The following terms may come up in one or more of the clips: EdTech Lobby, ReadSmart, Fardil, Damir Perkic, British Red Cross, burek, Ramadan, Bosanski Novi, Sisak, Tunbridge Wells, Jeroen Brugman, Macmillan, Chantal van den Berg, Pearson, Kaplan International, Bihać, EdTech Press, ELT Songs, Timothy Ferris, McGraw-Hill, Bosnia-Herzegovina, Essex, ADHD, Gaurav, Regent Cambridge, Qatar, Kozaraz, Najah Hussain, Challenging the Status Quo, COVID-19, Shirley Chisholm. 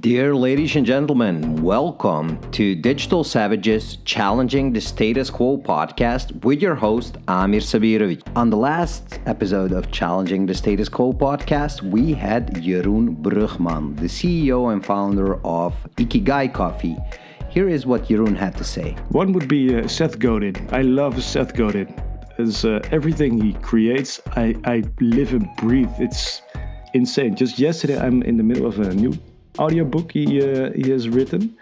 Dear ladies and gentlemen, welcome to Digital Savages Challenging the Status Quo podcast with your host Amir Sabirovic. On the last episode of Challenging the Status Quo podcast, we had Jeroen Brugman, the CEO and founder of Ikigai Coffee. Here is what Jeroen had to say. One would be Seth Godin. I love Seth Godin. As everything he creates, I live and breathe. It's insane. Just yesterday, I'm in the middle of a new audiobook he has written.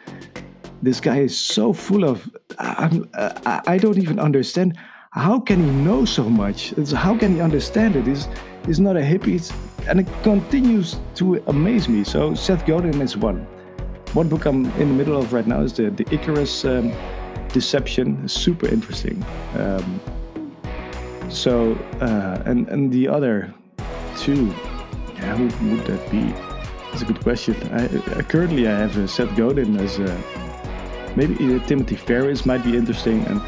This guy is so full of, I don't even understand how can he know so much. How can he understand it? He's not a hippie, and it continues to amaze me. So Seth Godin is one. One book I'm in the middle of right now is the Icarus Deception. Super interesting. And the other two, who would that be? That's a good question. Currently I have Seth Godin as maybe Timothy Ferris might be interesting, and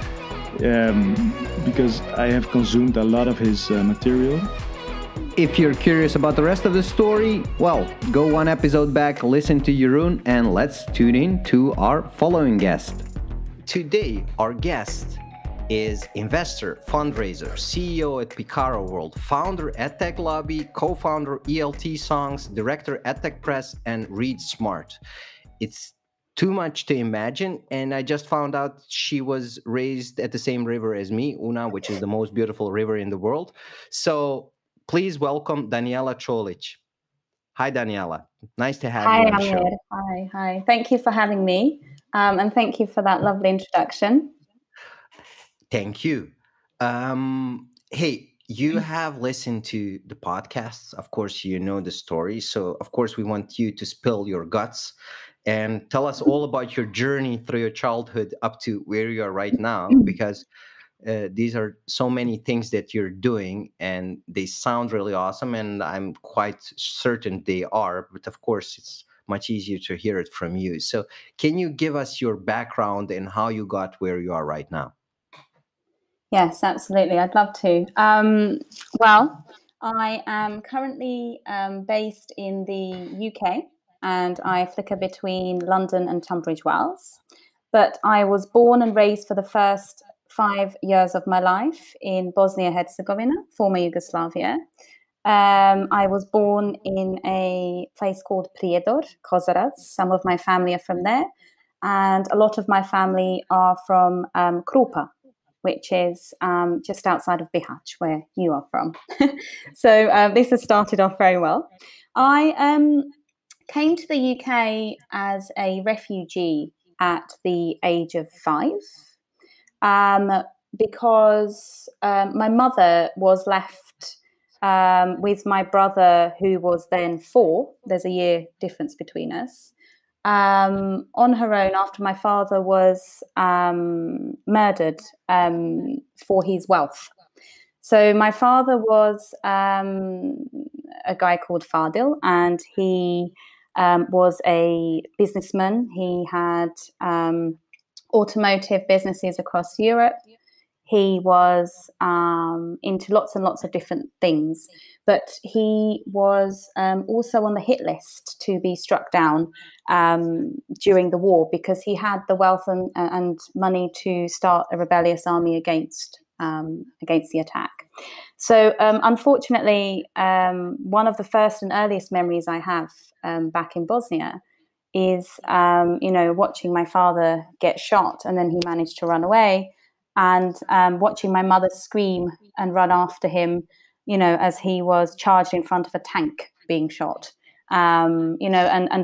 because I have consumed a lot of his material. If you're curious about the rest of the story, well, go one episode back, listen to Jeroen, and let's tune in to our following guest. Today, our guest is investor, fundraiser, CEO at Picaro World, founder EdTech Lobby, co-founder ELT Songs, director EdTech Press, and ReadSmart. It's too much to imagine, and I just found out she was raised at the same river as me, Una, which is the most beautiful river in the world. So please welcome Danijela Colic. Hi, Danijela. Nice to have you on the show. Hi. Thank you for having me, and thank you for that lovely introduction. Thank you. Hey, you have listened to the podcasts. Of course, you know the story. So, of course, we want you to spill your guts and tell us all about your journey through your childhood up to where you are right now, because these are so many things that you're doing, and they sound really awesome, and I'm quite certain they are. But, of course, it's much easier to hear it from you. So can you give us your background and how you got where you are right now? Yes, absolutely. I'd love to. Well, I am currently based in the UK, and I flicker between London and Tunbridge Wells. But I was born and raised for the first 5 years of my life in Bosnia-Herzegovina, former Yugoslavia. I was born in a place called Prijedor, Kozaraz. Some of my family are from there, and a lot of my family are from Krupa, which is just outside of Bihać, where you are from. So this has started off very well. I came to the UK as a refugee at the age of 5 because my mother was left with my brother, who was then 4. There's a year difference between us. On her own, after my father was murdered for his wealth. So my father was a guy called Fardil, and he was a businessman. He had automotive businesses across Europe. He was into lots and lots of different things, but he was also on the hit list to be struck down during the war, because he had the wealth and money to start a rebellious army against the attack. So unfortunately, one of the first and earliest memories I have back in Bosnia is watching my father get shot, and then he managed to run away, and watching my mother scream and run after him, as he was charged in front of a tank being shot, and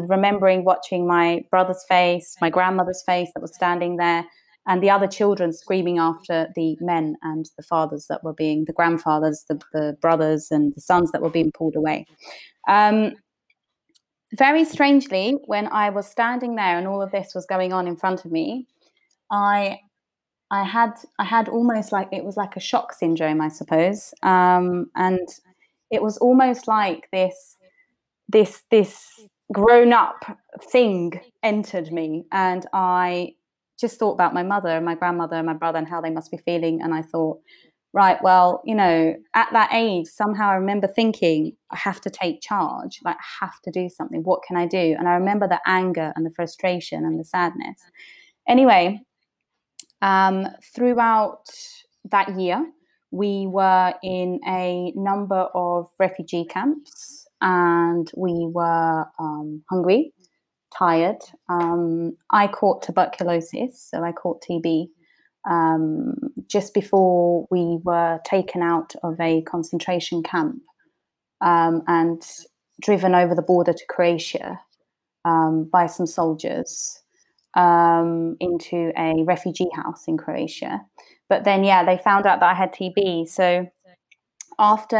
remembering watching my brother's face, my grandmother's face that was standing there, and the other children screaming after the men and the fathers that were being, the grandfathers, the brothers and the sons that were being pulled away. Very strangely, when I was standing there and all of this was going on in front of me, I had almost like, it was like a shock syndrome, I suppose, and it was almost like this grown-up thing entered me, and I just thought about my mother and my grandmother and my brother and how they must be feeling, and I thought, right, well, you know, at that age, somehow I remember thinking, I have to take charge, like I have to do something. What can I do? And I remember the anger and the frustration and the sadness. Anyway, throughout that year, we were in a number of refugee camps, and we were hungry, tired. I caught tuberculosis, so I caught TB just before we were taken out of a concentration camp and driven over the border to Croatia by some soldiers into a refugee house in Croatia. But then, yeah, they found out that I had TB. So after,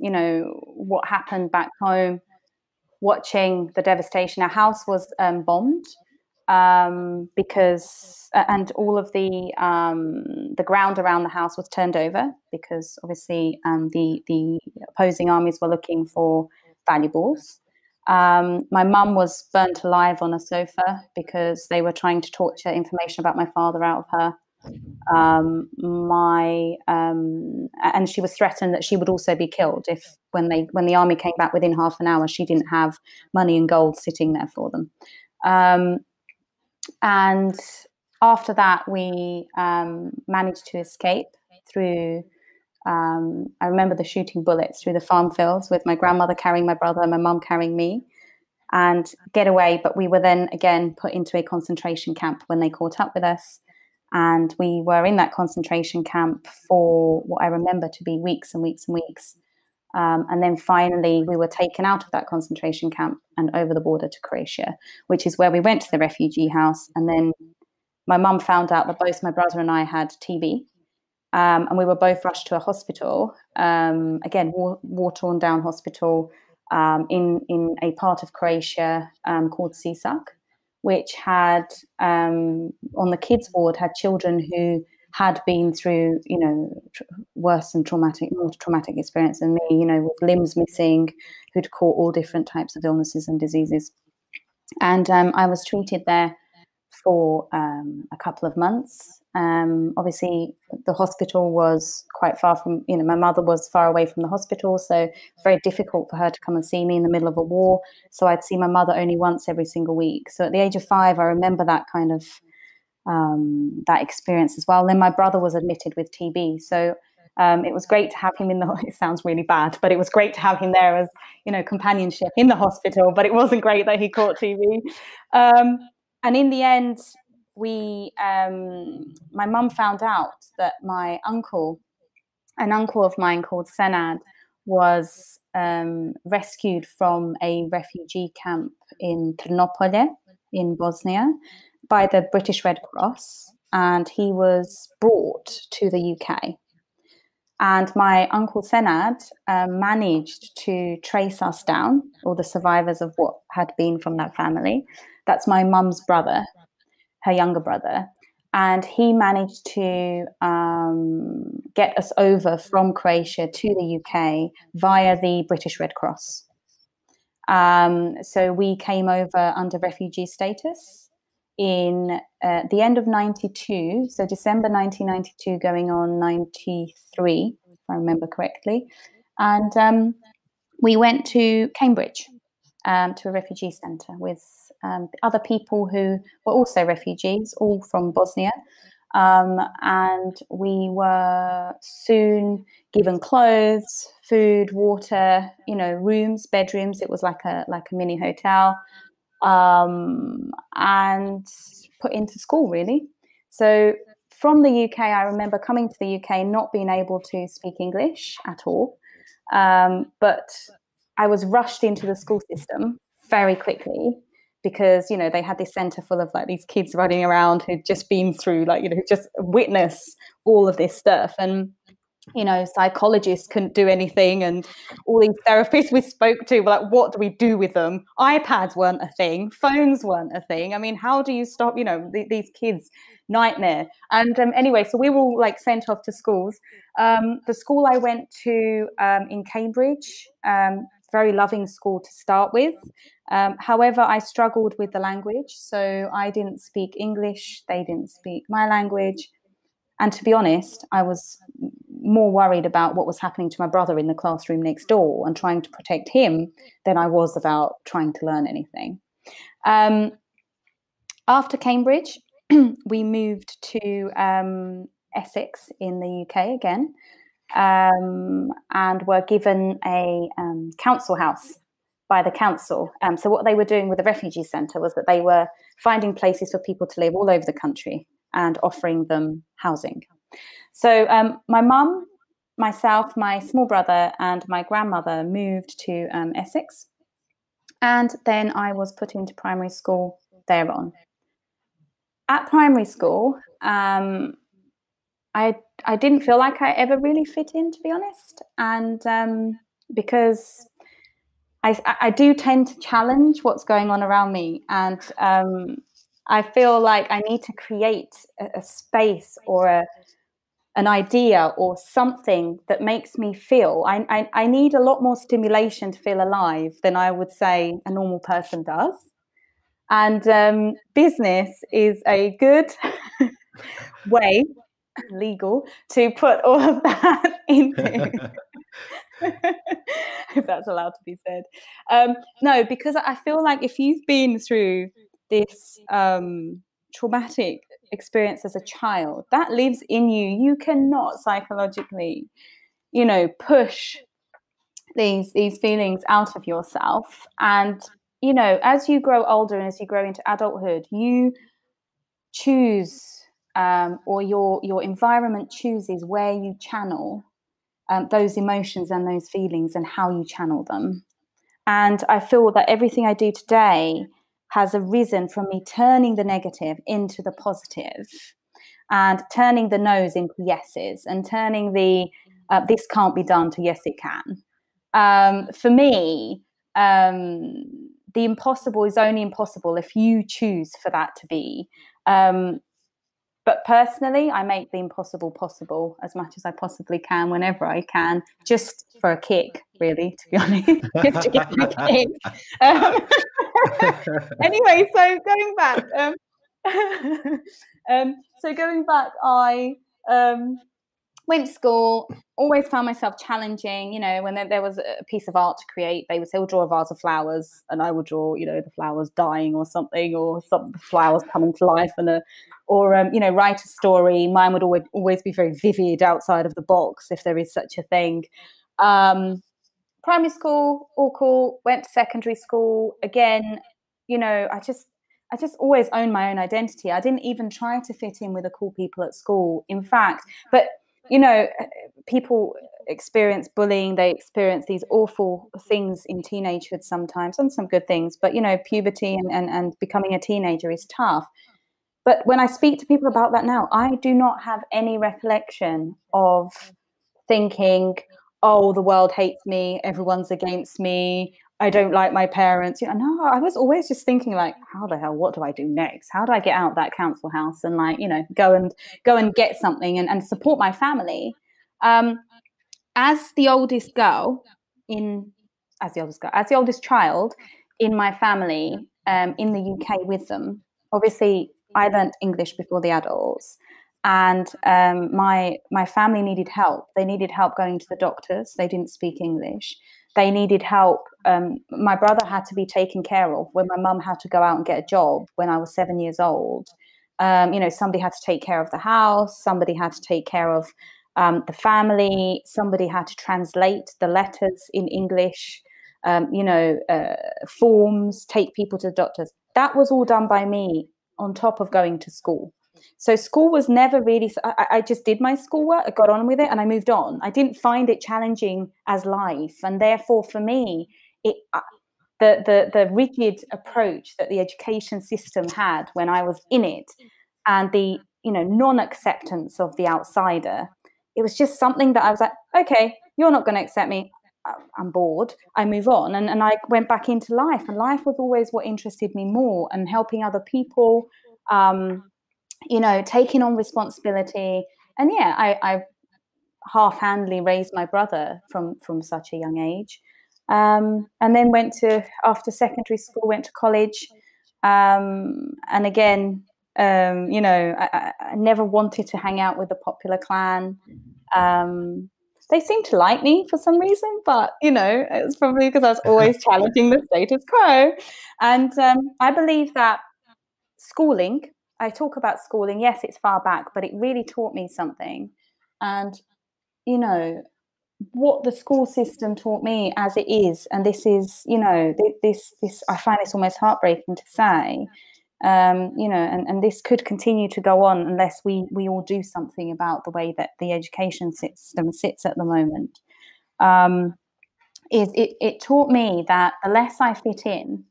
you know, what happened back home, watching the devastation, our house was bombed because, and all of the ground around the house was turned over because obviously the opposing armies were looking for valuables. My mum was burnt alive on a sofa because they were trying to torture information about my father out of her. And she was threatened that she would also be killed if when the army came back within half an hour, she didn't have money and gold sitting there for them. And after that, we managed to escape through, I remember the shooting bullets through the farm fields with my grandmother carrying my brother and my mum carrying me, and get away. But we were then again put into a concentration camp when they caught up with us. And we were in that concentration camp for what I remember to be weeks and weeks and weeks. And then finally, we were taken out of that concentration camp and over the border to Croatia, which is where we went to the refugee house. And then my mum found out that both my brother and I had TB. And we were both rushed to a hospital, again, war-torn down hospital in a part of Croatia called Sisak, which had, on the kids' ward, had children who had been through, you know, worse and traumatic, more traumatic experience than me, you know, with limbs missing, who'd caught all different types of illnesses and diseases. And I was treated there for a couple of months. Obviously, the hospital was quite far from, you know, my mother was far away from the hospital, so very difficult for her to come and see me in the middle of a war. So I'd see my mother only once every single week. So at the age of 5, I remember that kind of, that experience as well. Then my brother was admitted with TB. So it was great to have him in the, it sounds really bad, but it was great to have him there as, you know, companionship in the hospital, but it wasn't great that he caught TB. And in the end, we, my mum found out that my uncle, an uncle of mine called Senad, was rescued from a refugee camp in Trnopolje in Bosnia by the British Red Cross, and he was brought to the UK. And my uncle Senad managed to trace us down, all the survivors of what had been from that family. That's my mum's brother, her younger brother. And he managed to get us over from Croatia to the UK via the British Red Cross. So we came over under refugee status in the end of 92, so December 1992 going on 93, if I remember correctly. And we went to Cambridge to a refugee centre with other people who were also refugees, all from Bosnia. And we were soon given clothes, food, water, you know, rooms, bedrooms. It was like a mini hotel. And put into school, really. So from the UK, I remember coming to the UK, not being able to speak English at all. But I was rushed into the school system very quickly because, you know, they had this centre full of like these kids running around who'd just been through, like, you know, who just witnessed all of this stuff. And, you know, psychologists couldn't do anything, and all these therapists we spoke to were like, what do we do with them? iPads weren't a thing, phones weren't a thing. I mean, how do you stop, you know, these kids' nightmare? And anyway, so we were all like sent off to schools. The school I went to in Cambridge, very loving school to start with. However, I struggled with the language. So I didn't speak English, they didn't speak my language. And to be honest, I was more worried about what was happening to my brother in the classroom next door and trying to protect him than I was about trying to learn anything. After Cambridge, we moved to Essex in the UK again, and were given a council house by the council. So what they were doing with the refugee centre was that they were finding places for people to live all over the country and offering them housing. So my mum, myself, my small brother and my grandmother moved to Essex, and then I was put into primary school thereon. At primary school, I didn't feel like I ever really fit in, to be honest, and because I do tend to challenge what's going on around me, and I feel like I need to create a space or an idea or something that makes me feel. I need a lot more stimulation to feel alive than I would say a normal person does. And business is a good way, legal, to put all of that into, if that's allowed to be said. No, because I feel like if you've been through this traumatic experience as a child, that lives in you. You cannot psychologically, you know, push these feelings out of yourself. And, you know, as you grow older and as you grow into adulthood, you choose, or your environment chooses where you channel those emotions and those feelings and how you channel them. And I feel that everything I do today has arisen from me turning the negative into the positive, and turning the no's into yeses, and turning the this can't be done to yes it can. For me, the impossible is only impossible if you choose for that to be. But personally, I make the impossible possible as much as I possibly can, whenever I can, just for a kick, really, to be honest. Just to get a kick. Anyway, so going back, I went to school, always found myself challenging. You know, when there was a piece of art to create, they would say, "We'll draw a vase of flowers," and I would draw, you know, the flowers dying or something, or some flowers coming to life, you know, write a story. Mine would always be very vivid, outside of the box, if there is such a thing. Primary school, all cool. Went to secondary school again. You know, I just always owned my own identity. I didn't even try to fit in with the cool people at school. In fact, but you know, people experience bullying. They experience these awful things in teenagehood sometimes, and some good things. But you know, puberty and becoming a teenager is tough. But when I speak to people about that now, I do not have any recollection of thinking, "Oh, the world hates me, everyone's against me, I don't like my parents." You know, no, I was always just thinking like, how the hell, what do I do next? How do I get out of that council house and, like, you know, go and get something and support my family? As the oldest girl as the oldest child in my family, in the UK with them, obviously I learned English before the adults. And my family needed help. They needed help going to the doctors. They didn't speak English. They needed help. My brother had to be taken care of when my mum had to go out and get a job when I was 7 years old. You know, somebody had to take care of the house. Somebody had to take care of the family. Somebody had to translate the letters in English, you know, forms, take people to the doctors. That was all done by me on top of going to school. So school was never really, I just did my schoolwork, I got on with it and I moved on. I didn't find it challenging as life. And therefore for me, the rigid approach that the education system had when I was in it, and the, you know, non-acceptance of the outsider, it was just something that I was like, okay, you're not going to accept me. I'm bored. I move on. And I went back into life, and life was always what interested me more, and helping other people, you know, taking on responsibility. And yeah, I half-handedly raised my brother from such a young age, and then went to, after secondary school, went to college, and again You know, I never wanted to hang out with the popular clan. They seemed to like me for some reason, but, you know, it was probably because I was always challenging the status quo. And I believe that schooling, I talk about schooling, yes, it's far back, but it really taught me something. And, you know, what the school system taught me as it is, and this is, you know, this I find this almost heartbreaking to say, you know, and this could continue to go on unless we all do something about the way that the education system sits at the moment. It taught me that the less I fit in,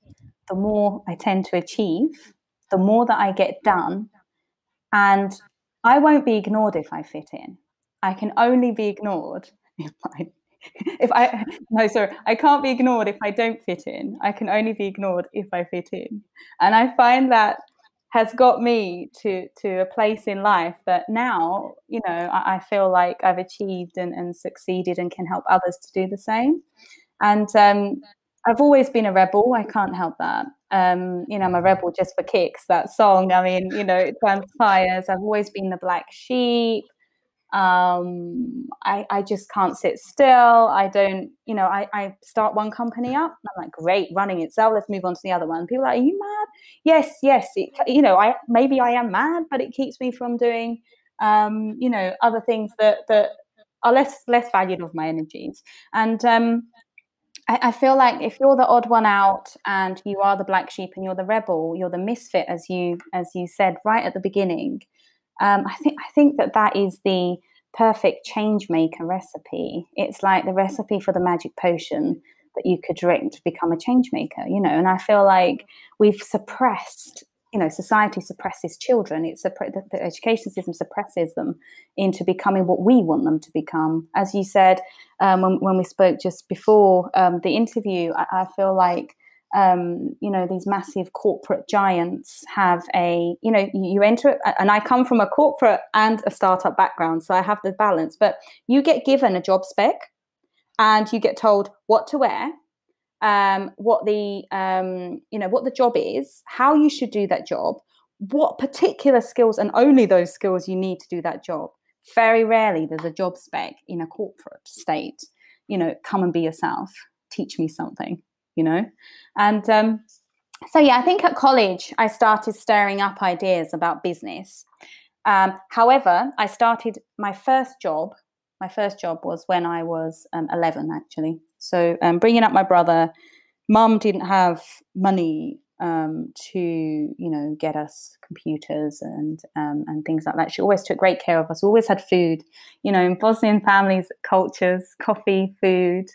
the more I tend to achieve, the more that I get done, and I won't be ignored if I fit in. I can only be ignored I can't be ignored if I don't fit in. I can only be ignored if I fit in. And I find that has got me to a place in life that now, you know, I feel like I've achieved and succeeded and can help others to do the same. And I've always been a rebel. I can't help that. You know, I'm a rebel just for kicks, that song. I mean, you know, it transpires. I've always been the black sheep. I just can't sit still. I don't, you know, I start one company up and I'm like, great, running itself, let's move on to the other one. People are like, are you mad? Yes. You know, maybe I am mad, but it keeps me from doing, you know, other things that are less valued of my energies. And, I feel like if you're the odd one out and you are the black sheep and you're the rebel, you're the misfit, as you said right at the beginning, I think that is the perfect change maker recipe. It's like the recipe for the magic potion that you could drink to become a change maker, you know. And I feel like we've suppressed, you know, society suppresses children. The education system suppresses them into becoming what we want them to become. As you said, when we spoke just before the interview, I feel like, you know, these massive corporate giants have a, you know, you enter it, and I come from a corporate and a startup background, so I have the balance, but you get given a job spec and you get told what to wear, what the, you know, what the job is, how you should do that job, what particular skills and only those skills you need to do that job. Very rarely there's a job spec in a corporate state, you know, come and be yourself, teach me something. You know, and so yeah, I think at college I started stirring up ideas about business. However, I started my first job. My first job was when I was 11, actually. So bringing up my brother, Mum didn't have money to, you know, get us computers and things like that. She always took great care of us. We always had food. You know, in Bosnian families, cultures, coffee, food.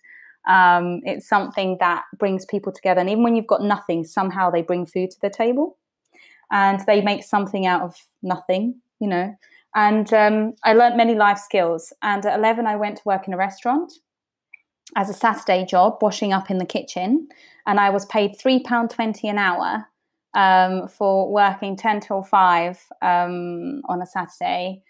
It's something that brings people together, and even when you've got nothing, somehow they bring food to the table and they make something out of nothing, you know. And I learned many life skills, and at 11 I went to work in a restaurant as a Saturday job, washing up in the kitchen, and I was paid £3.20 an hour for working 10 till 5 on a Saturday.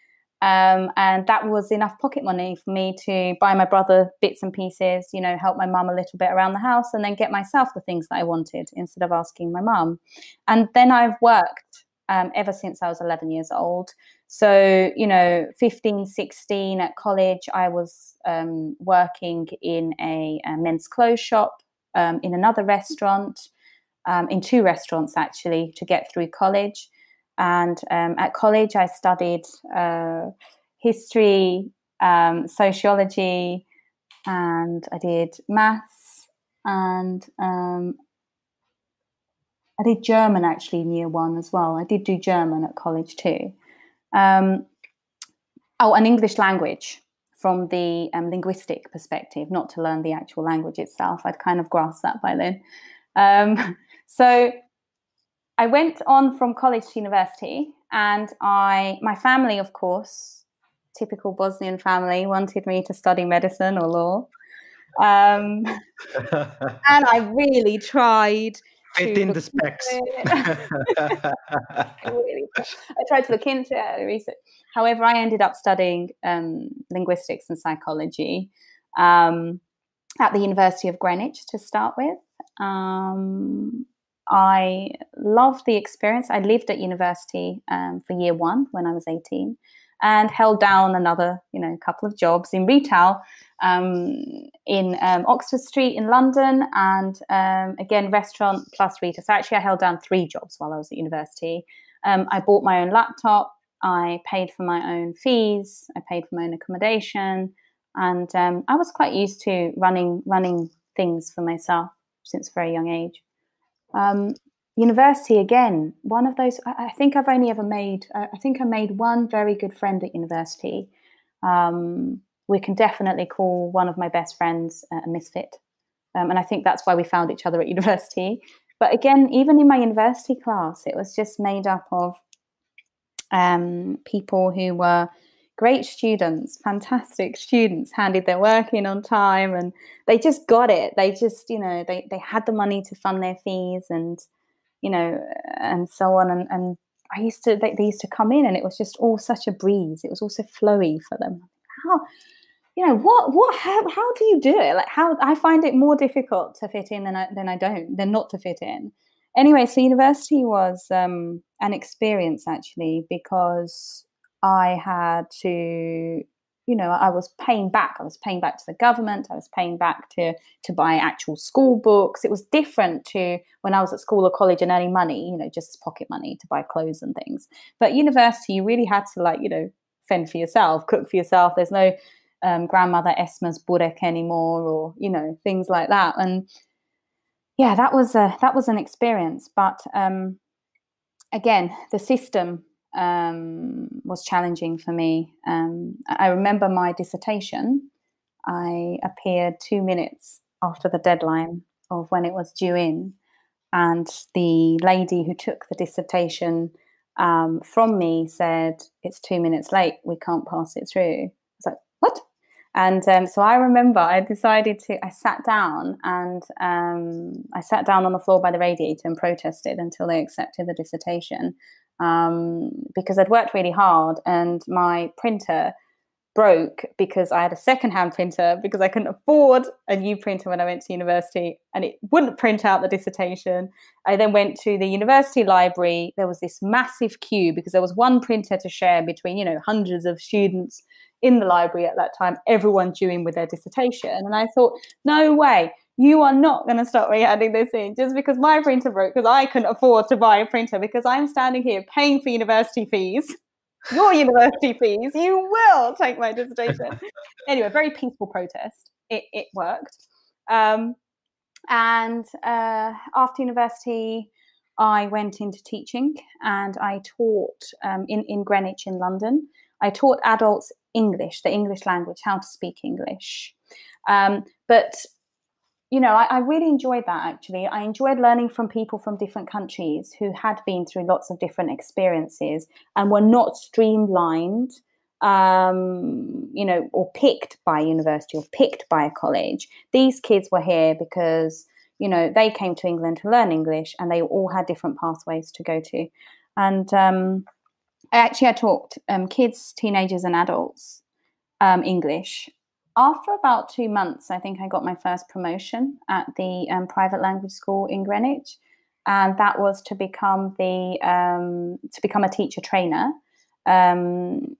And that was enough pocket money for me to buy my brother bits and pieces, you know, help my mum a little bit around the house, and then get myself the things that I wanted instead of asking my mum. And then I've worked ever since I was 11 years old. So, you know, 15, 16 at college, I was working in a men's clothes shop, in another restaurant, in two restaurants actually, to get through college. And at college, I studied history, sociology, and I did maths, and I did German actually in year one as well. I did do German at college too. And English language from the linguistic perspective, not to learn the actual language itself. I'd kind of grasped that by then. So I went on from college to university, and my family, of course, typical Bosnian family, wanted me to study medicine or law. And I really tried. Fit in the specs. I tried to look into it, research. However, I ended up studying linguistics and psychology at the University of Greenwich to start with. I loved the experience. I lived at university for year one when I was 18 and held down another, couple of jobs in retail in Oxford Street in London and, again, restaurant plus retail. So actually I held down three jobs while I was at university. I bought my own laptop. I paid for my own fees. I paid for my own accommodation. And I was quite used to running things for myself since a very young age. University, again, one of those, I think I've only ever made, I think I made one very good friend at university. We can definitely call one of my best friends a misfit. And I think that's why we found each other at university. But again, even in my university class, it was just made up of people who were great students, fantastic students, handed their work in on time, and they just got it. They just, they had the money to fund their fees and, and so on. And I used to, they used to come in and it was just all such a breeze. It was all so flowy for them. How, how do you do it? Like how, I find it more difficult to fit in than not to fit in. Anyway, so university was an experience actually, because I had to, I was paying back to the government. I was paying back to buy actual school books. It was different to when I was at school or college and earning money, just pocket money to buy clothes and things. But university, you really had to fend for yourself, cook for yourself. There's no grandmother Esma's burek anymore or, things like that. And yeah, that was an experience. But again, the system was challenging for me. I remember my dissertation. I appeared 2 minutes after the deadline of when it was due in, and the lady who took the dissertation from me said, "It's 2 minutes late, we can't pass it through." I was like, "What?" And so I remember I sat down and I sat down on the floor by the radiator and protested until they accepted the dissertation. Because I'd worked really hard and my printer broke because I had a secondhand printer because I couldn't afford a new printer when I went to university and it wouldn't print out the dissertation. I then went to the university library. There was this massive queue because there was one printer to share between, hundreds of students in the library at that time, everyone due in with their dissertation. And I thought, no way. You are not going to stop me adding this in just because my printer broke because I couldn't afford to buy a printer because I'm standing here paying for university fees, your university fees. You will take my dissertation. Anyway, very peaceful protest. It worked. And after university, I went into teaching and I taught in Greenwich in London. I taught adults English, the English language, how to speak English. But I really enjoyed that, actually. I enjoyed learning from people from different countries who had been through lots of different experiences and were not streamlined, or picked by university or picked by a college. These kids were here because, they came to England to learn English and they all had different pathways to go to. And I taught kids, teenagers and adults English. After about 2 months, I think I got my first promotion at the private language school in Greenwich, and that was to become a teacher trainer. And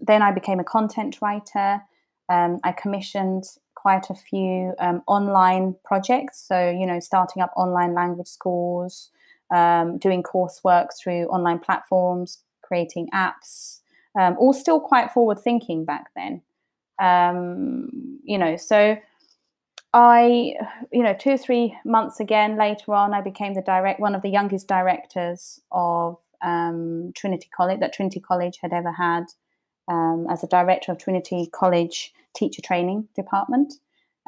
then I became a content writer. I commissioned quite a few online projects, so starting up online language schools, doing coursework through online platforms, creating apps, all still quite forward thinking back then. So I, 2 or 3 months again later on, I became one of the youngest directors of Trinity College, that Trinity College had ever had, as a director of Trinity College teacher training department.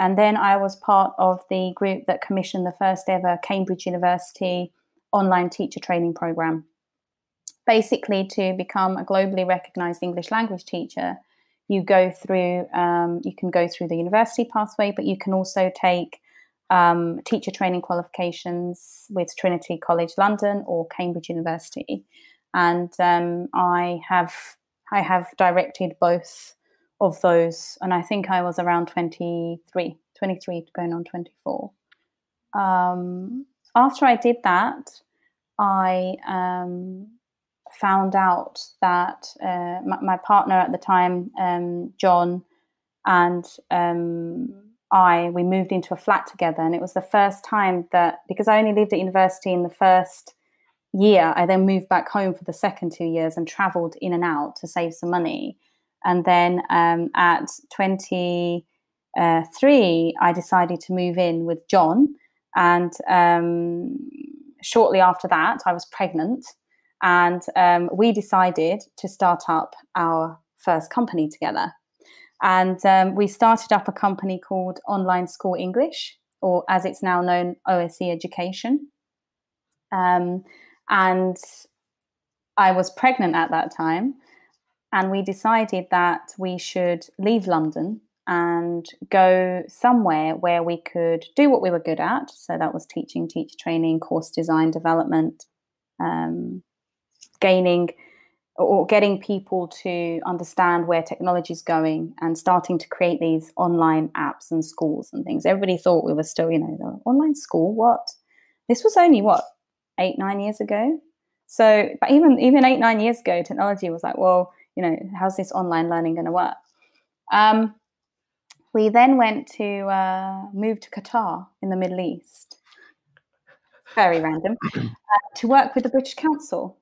And then I was part of the group that commissioned the first ever Cambridge University online teacher training program, basically to become a globally recognized English language teacher. You can go through the university pathway, but you can also take teacher training qualifications with Trinity College London or Cambridge University. And I have directed both of those. And I think I was around 23 going on 24. after I did that, I found out that my partner at the time, John, and we moved into a flat together, and it was the first time that, because I only lived at university in the first year, I then moved back home for the second 2 years and traveled in and out to save some money. And then at 23, I decided to move in with John. And shortly after that, I was pregnant, and we decided to start up our first company together. And we started up a company called Online School English, or as it's now known, OSE Education. And I was pregnant at that time, and we decided that we should leave London and go somewhere where we could do what we were good at. So that was teaching, teacher training, course design, development, gaining or getting people to understand where technology is going and starting to create these online apps and schools and things. Everybody thought we were still, you know, online school, what? This was only, what, 8, 9 years ago? So, but even 8, 9 years ago, technology was like, well, you know, how's this online learning going to work? We then went to move to Qatar in the Middle East, very random, to work with the British Council.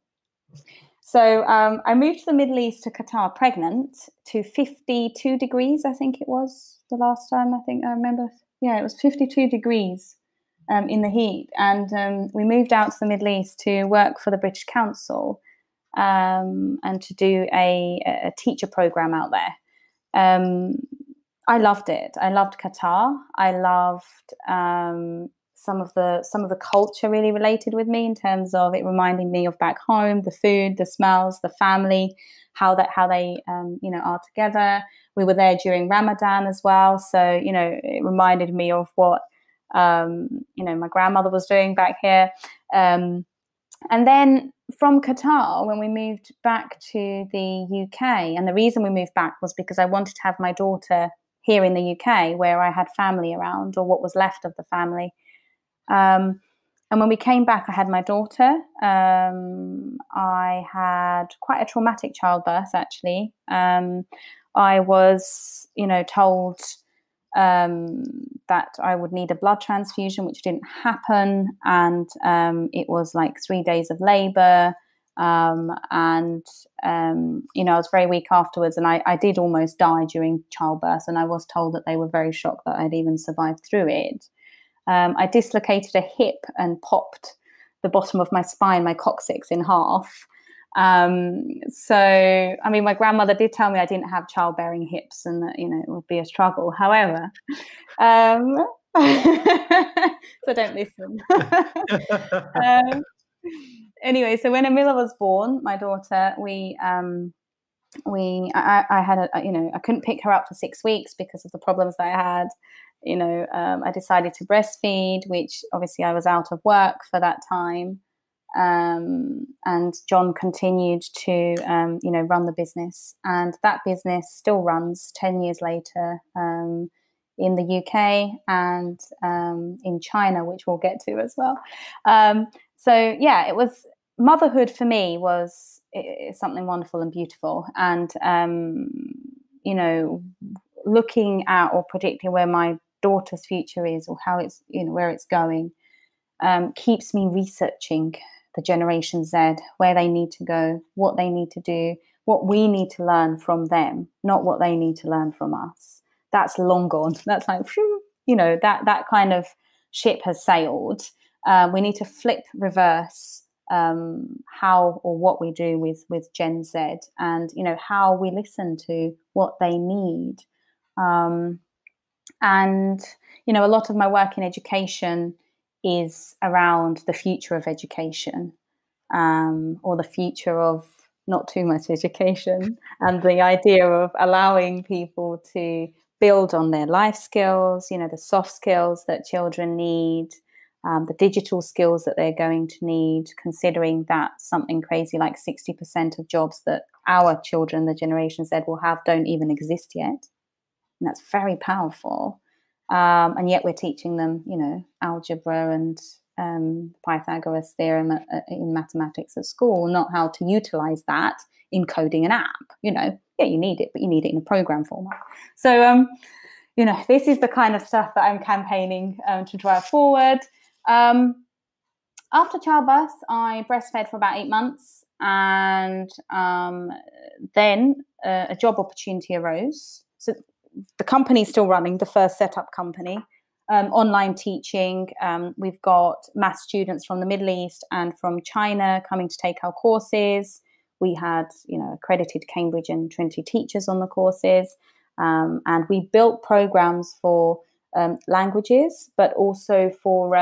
So I moved to the Middle East, to Qatar, pregnant, to 52 degrees, I think it was the last time, I think I remember. Yeah, it was 52 degrees in the heat. And we moved out to the Middle East to work for the British Council and to do a teacher program out there. I loved it. I loved Qatar. I loved some of the culture really related with me in terms of it reminding me of back home, the food, the smells, the family, how they you know, are together. We were there during Ramadan as well, so you know, it reminded me of what you know, my grandmother was doing back here. And then from Qatar, when we moved back to the UK, and the reason we moved back was because I wanted to have my daughter here in the UK where I had family around, or what was left of the family. And when we came back, I had my daughter. I had quite a traumatic childbirth, actually. I was, you know, told that I would need a blood transfusion, which didn't happen, and it was like 3 days of labor, and you know, I was very weak afterwards, and I did almost die during childbirth, and I was told that they were very shocked that I'd even survived through it. I dislocated a hip and popped the bottom of my spine, my coccyx, in half. So, I mean, my grandmother did tell me I didn't have childbearing hips and that, you know, it would be a struggle. However, so don't listen. Anyway, so when Amila was born, my daughter, I had a, you know, I couldn't pick her up for 6 weeks because of the problems that I had. You know, I decided to breastfeed, which obviously I was out of work for that time. And John continued to, you know, run the business, and that business still runs 10 years later in the UK and in China, which we'll get to as well. So yeah, it was, motherhood for me was something wonderful and beautiful, and you know, looking at or predicting where my daughter's future is, or how it's, you know, where it's going, keeps me researching the Generation Z, where they need to go, what they need to do, what we need to learn from them, not what they need to learn from us. That's long gone. That's like, phew, you know, that kind of ship has sailed. We need to reverse how or what we do with Gen Z, and, you know, how we listen to what they need. And, you know, a lot of my work in education is around the future of education, or the future of not too much education, and the idea of allowing people to build on their life skills, you know, the soft skills that children need, the digital skills that they're going to need, considering that something crazy like 60% of jobs that our children, the Generation Z, will have don't even exist yet. And that's very powerful. And yet we're teaching them, you know, algebra and Pythagoras theorem in mathematics at school, not how to utilize that in coding an app. You know, yeah, you need it, but you need it in a program format. So, you know, this is the kind of stuff that I'm campaigning to drive forward. After childbirth, I breastfed for about 8 months, and then a job opportunity arose. So the company's still running, the first setup company, online teaching. We've got maths students from the Middle East and from China coming to take our courses. We had, you know, accredited Cambridge and Trinity teachers on the courses, and we built programs for languages, but also for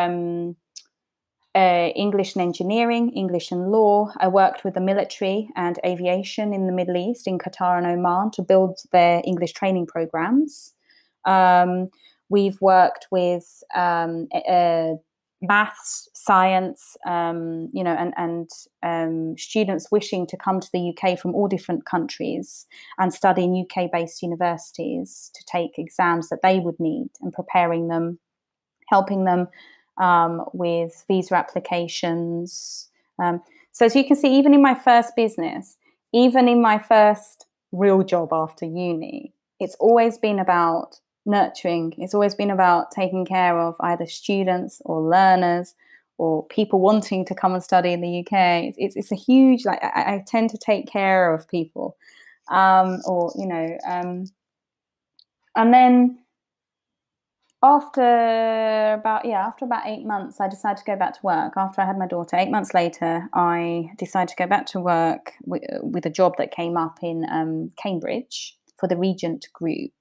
English and engineering, English and law. I worked with the military and aviation in the Middle East, in Qatar and Oman, to build their English training programs. We've worked with maths, science, you know, and students wishing to come to the UK from all different countries and study in UK-based universities to take exams that they would need, and preparing them, helping them with visa applications. So as you can see, even in my first business, even in my first real job after uni, it's always been about nurturing. It's always been about taking care of either students or learners or people wanting to come and study in the UK. It's a huge, like, I tend to take care of people, or, you know, and then After about 8 months, I decided to go back to work. After I had my daughter, 8 months later, I decided to go back to work with a job that came up in Cambridge for the Regent Group.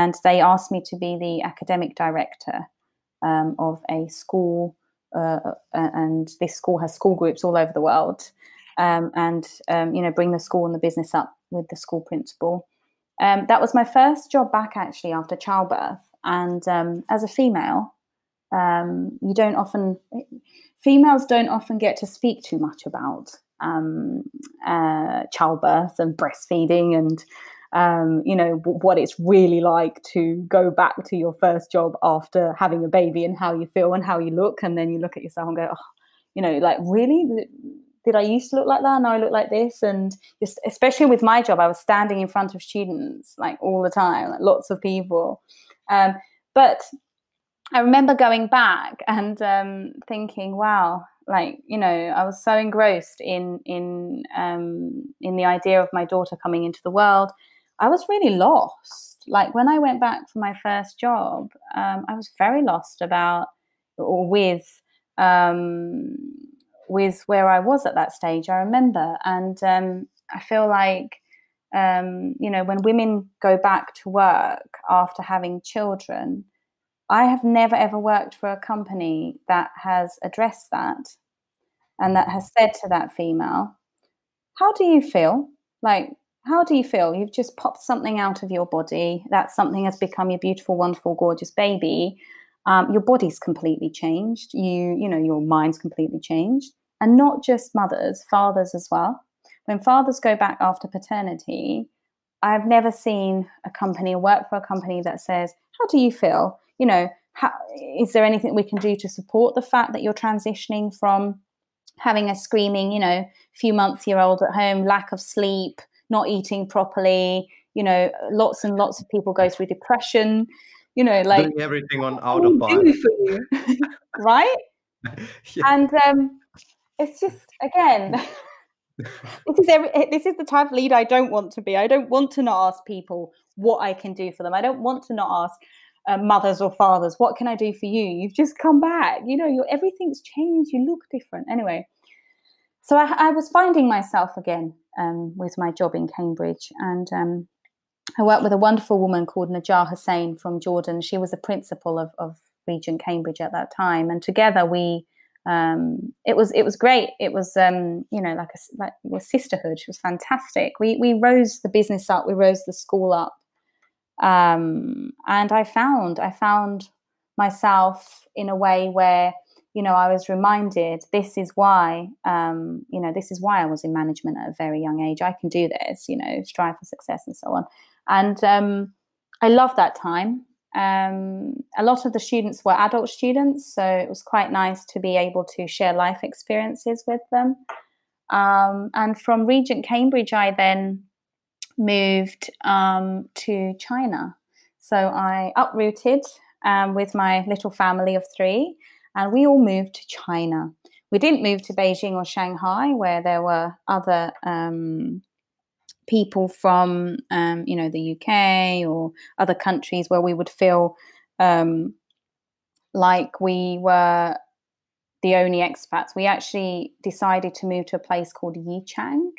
And they asked me to be the academic director of a school. And this school has school groups all over the world. You know, bring the school and the business up with the school principal. That was my first job back, actually, after childbirth. And as a female, females don't often get to speak too much about childbirth and breastfeeding and, you know, what it's really like to go back to your first job after having a baby and how you feel and how you look. And then you look at yourself and go, oh, you know, like, really? Did I used to look like that? Now I look like this. And just, especially with my job, I was standing in front of students, like, all the time, like, lots of people. But I remember going back and thinking, wow, like, you know, I was so engrossed in the idea of my daughter coming into the world. I was really lost. Like, when I went back for my first job, I was very lost about, or with where I was at that stage, I remember. And I feel like, you know, when women go back to work after having children, I have never, ever worked for a company that has addressed that and that has said to that female, how do you feel? Like, how do you feel? You've just popped something out of your body. That something has become your beautiful, wonderful, gorgeous baby. Your body's completely changed. You know, your mind's completely changed. And not just mothers, fathers as well. When fathers go back after paternity, I've never seen a company, work for a company that says, how do you feel? You know, how, is there anything we can do to support the fact that you're transitioning from having a screaming, you know, few months-year-old at home, lack of sleep, not eating properly, you know, lots and lots of people go through depression, you know, like doing everything on autopilot for you. Right? Yeah. And it's just, again, this is the type of lead I don't want to be. I don't want to not ask people what I can do for them. I don't want to not ask mothers or fathers, what can I do for you? You've just come back. You know, everything's changed. You look different. Anyway, so I was finding myself again with my job in Cambridge. And I worked with a wonderful woman called Najah Hussain from Jordan. She was a principal of Regent Cambridge at that time. And together we... it was great. It was, you know, like sisterhood. It was fantastic. We rose the business up. We rose the school up. And I found myself in a way where, you know, I was reminded, this is why, you know, this is why I was in management at a very young age. I can do this, you know, strive for success and so on. And I love that time. A lot of the students were adult students, so it was quite nice to be able to share life experiences with them. And from Regent Cambridge, I then moved to China. So I uprooted with my little family of three, and we all moved to China. We didn't move to Beijing or Shanghai, where there were other people from, you know, the UK or other countries where we would feel like we were the only expats. We actually decided to move to a place called Yichang,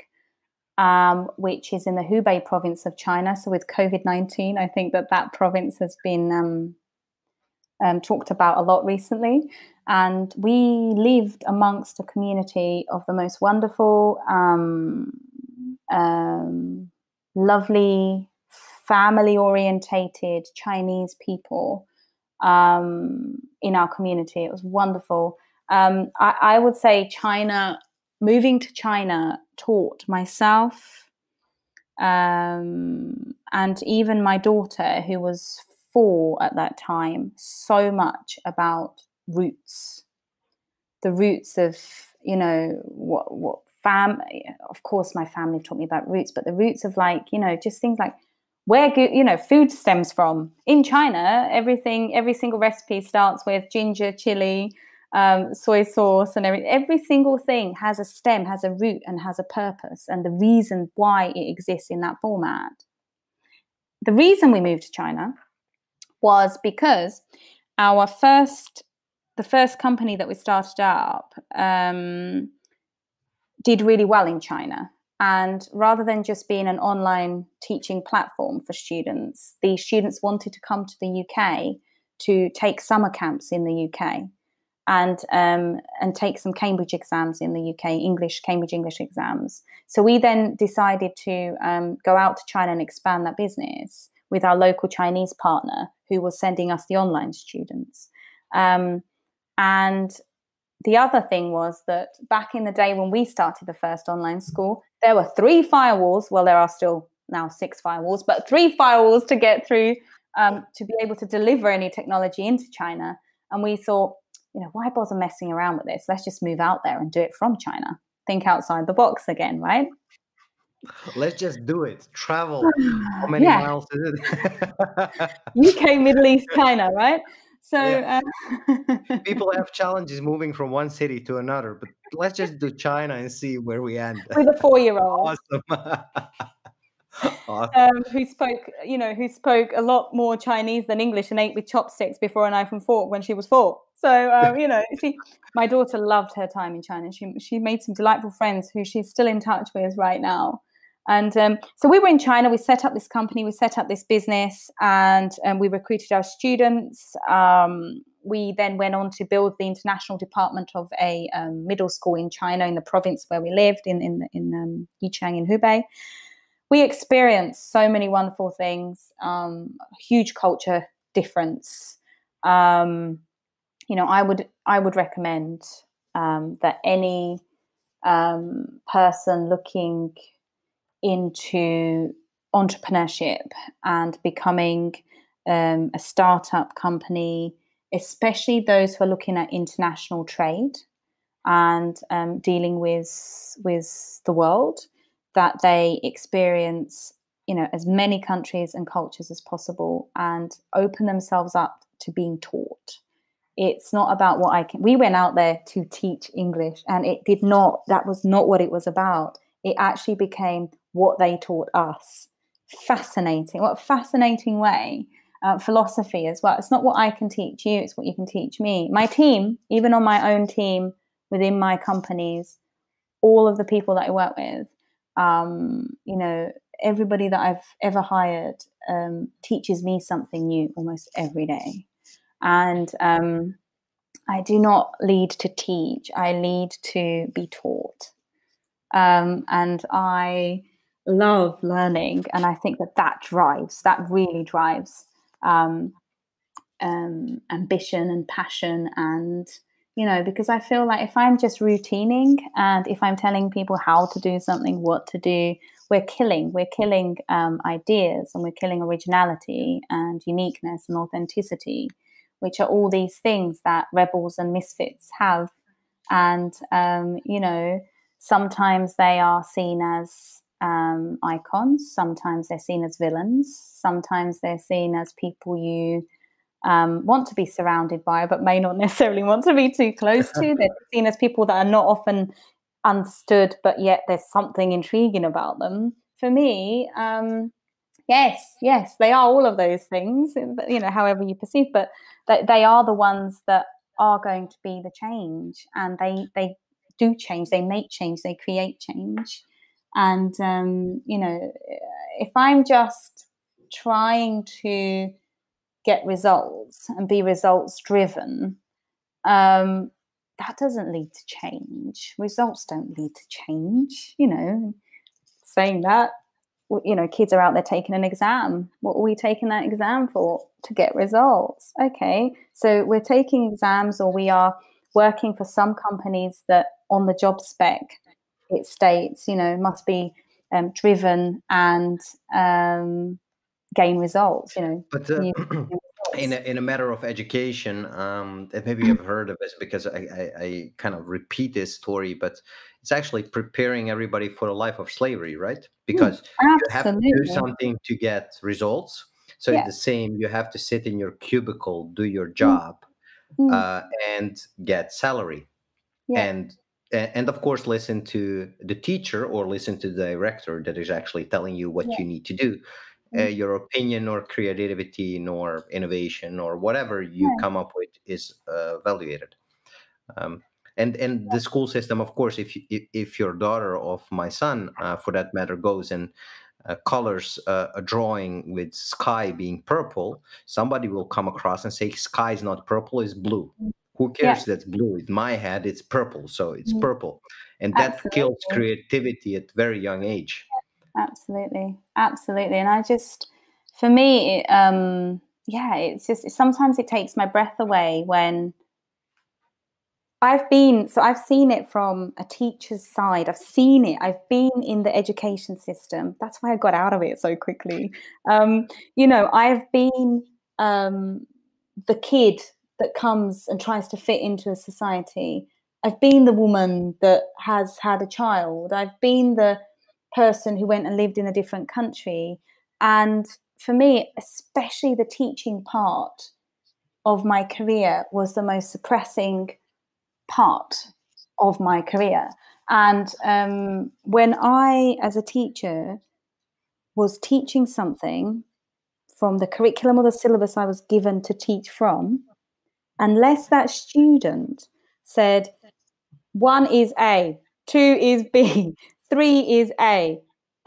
which is in the Hubei province of China. So with COVID-19, I think that that province has been talked about a lot recently. And we lived amongst a community of the most wonderful, lovely, family-orientated Chinese people in our community. It was wonderful. I would say China, moving to China taught myself and even my daughter, who was 4 at that time, so much about roots, the roots of, you know, what family, of course my family taught me about roots, but the roots of, like, you know, just things like where good, you know, food stems from. In China, every single recipe starts with ginger, chili, soy sauce, and every single thing has a stem, has a root, and has a purpose, and the reason why it exists in that format. The reason we moved to China was because the first company that we started up did really well in China. And rather than just being an online teaching platform for students, the students wanted to come to the UK to take summer camps in the UK and take some Cambridge exams in the UK, Cambridge English exams. So we then decided to go out to China and expand that business with our local Chinese partner, who was sending us the online students. And the other thing was that back in the day when we started the first online school, there were 3 firewalls. Well, there are still now 6 firewalls, but 3 firewalls to get through to be able to deliver any technology into China. And we thought, you know, why bother messing around with this? Let's just move out there and do it from China. Think outside the box again, right? Let's just do it. Travel. How many miles is it? UK, Middle East, China, right? So people have challenges moving from one city to another, but let's just do China and see where we end. With a 4-year-old, awesome. Who spoke a lot more Chinese than English and ate with chopsticks before a knife and fork when she was 4. So you know, my daughter loved her time in China. She made some delightful friends who she's still in touch with right now. And so we were in China, we set up this company, we set up this business, and we recruited our students. We then went on to build the international department of a middle school in China, in the province where we lived, in Yichang in Hubei. We experienced so many wonderful things, huge culture difference. You know, I would recommend that any person looking into entrepreneurship and becoming a startup company, especially those who are looking at international trade and dealing with the world, that they experience, you know, as many countries and cultures as possible and open themselves up to being taught. It's not about what I can. We went out there to teach English, and that was not what it was about. It actually became what they taught us. Fascinating. What a fascinating way. Philosophy as well. It's not what I can teach you, it's what you can teach me. My team, even on my own team, within my companies, all of the people that I work with, you know, everybody that I've ever hired teaches me something new almost every day. And I do not lead to teach, I lead to be taught. And I love learning, and I think that really drives ambition and passion and you know, because I feel like if I'm just routining and if I'm telling people how to do something, what to do, we're killing ideas, and we're killing originality and uniqueness and authenticity, which are all these things that rebels and misfits have. And, you know, sometimes they are seen as icons, sometimes they're seen as villains, sometimes they're seen as people you want to be surrounded by but may not necessarily want to be too close to. They're seen as people that are not often understood, but yet there's something intriguing about them. For me, yes, they are all of those things, you know, however you perceive, but they are the ones that are going to be the change, and they do change, they make change, they create change. And, you know, if I'm just trying to get results and be results driven, that doesn't lead to change. Results don't lead to change, you know. Saying that, you know, kids are out there taking an exam. What are we taking that exam for? To get results. Okay, so we're taking exams, or we are working for some companies that on the job spec it states, you know, must be driven and gain results, you know. But in a matter of education, and maybe you've heard of this because I kind of repeat this story, but it's actually preparing everybody for a life of slavery, right? Because you have to do something to get results. So it's the same. You have to sit in your cubicle, do your job, and get salary. Yeah. And of course, listen to the teacher or listen to the director that is actually telling you what you need to do. Your opinion or creativity nor innovation or whatever you come up with is evaluated. And the school system, of course, if your daughter or my son, for that matter, goes and colors a drawing with sky being purple, somebody will come across and say, sky is not purple, it's blue. Who cares that's blue? In my head, it's purple, so it's purple. And that kills creativity at very young age. Absolutely. And I just, for me, it's just, sometimes it takes my breath away when I've seen it from a teacher's side. I've seen it. I've been in the education system. That's why I got out of it so quickly. You know, I've been the kid that comes and tries to fit into a society. I've been the woman that has had a child. I've been the person who went and lived in a different country. And for me, especially the teaching part of my career was the most suppressing part of my career. And when I, as a teacher, was teaching something from the curriculum or the syllabus I was given to teach from, unless that student said, 1 is A, 2 is B, 3 is A,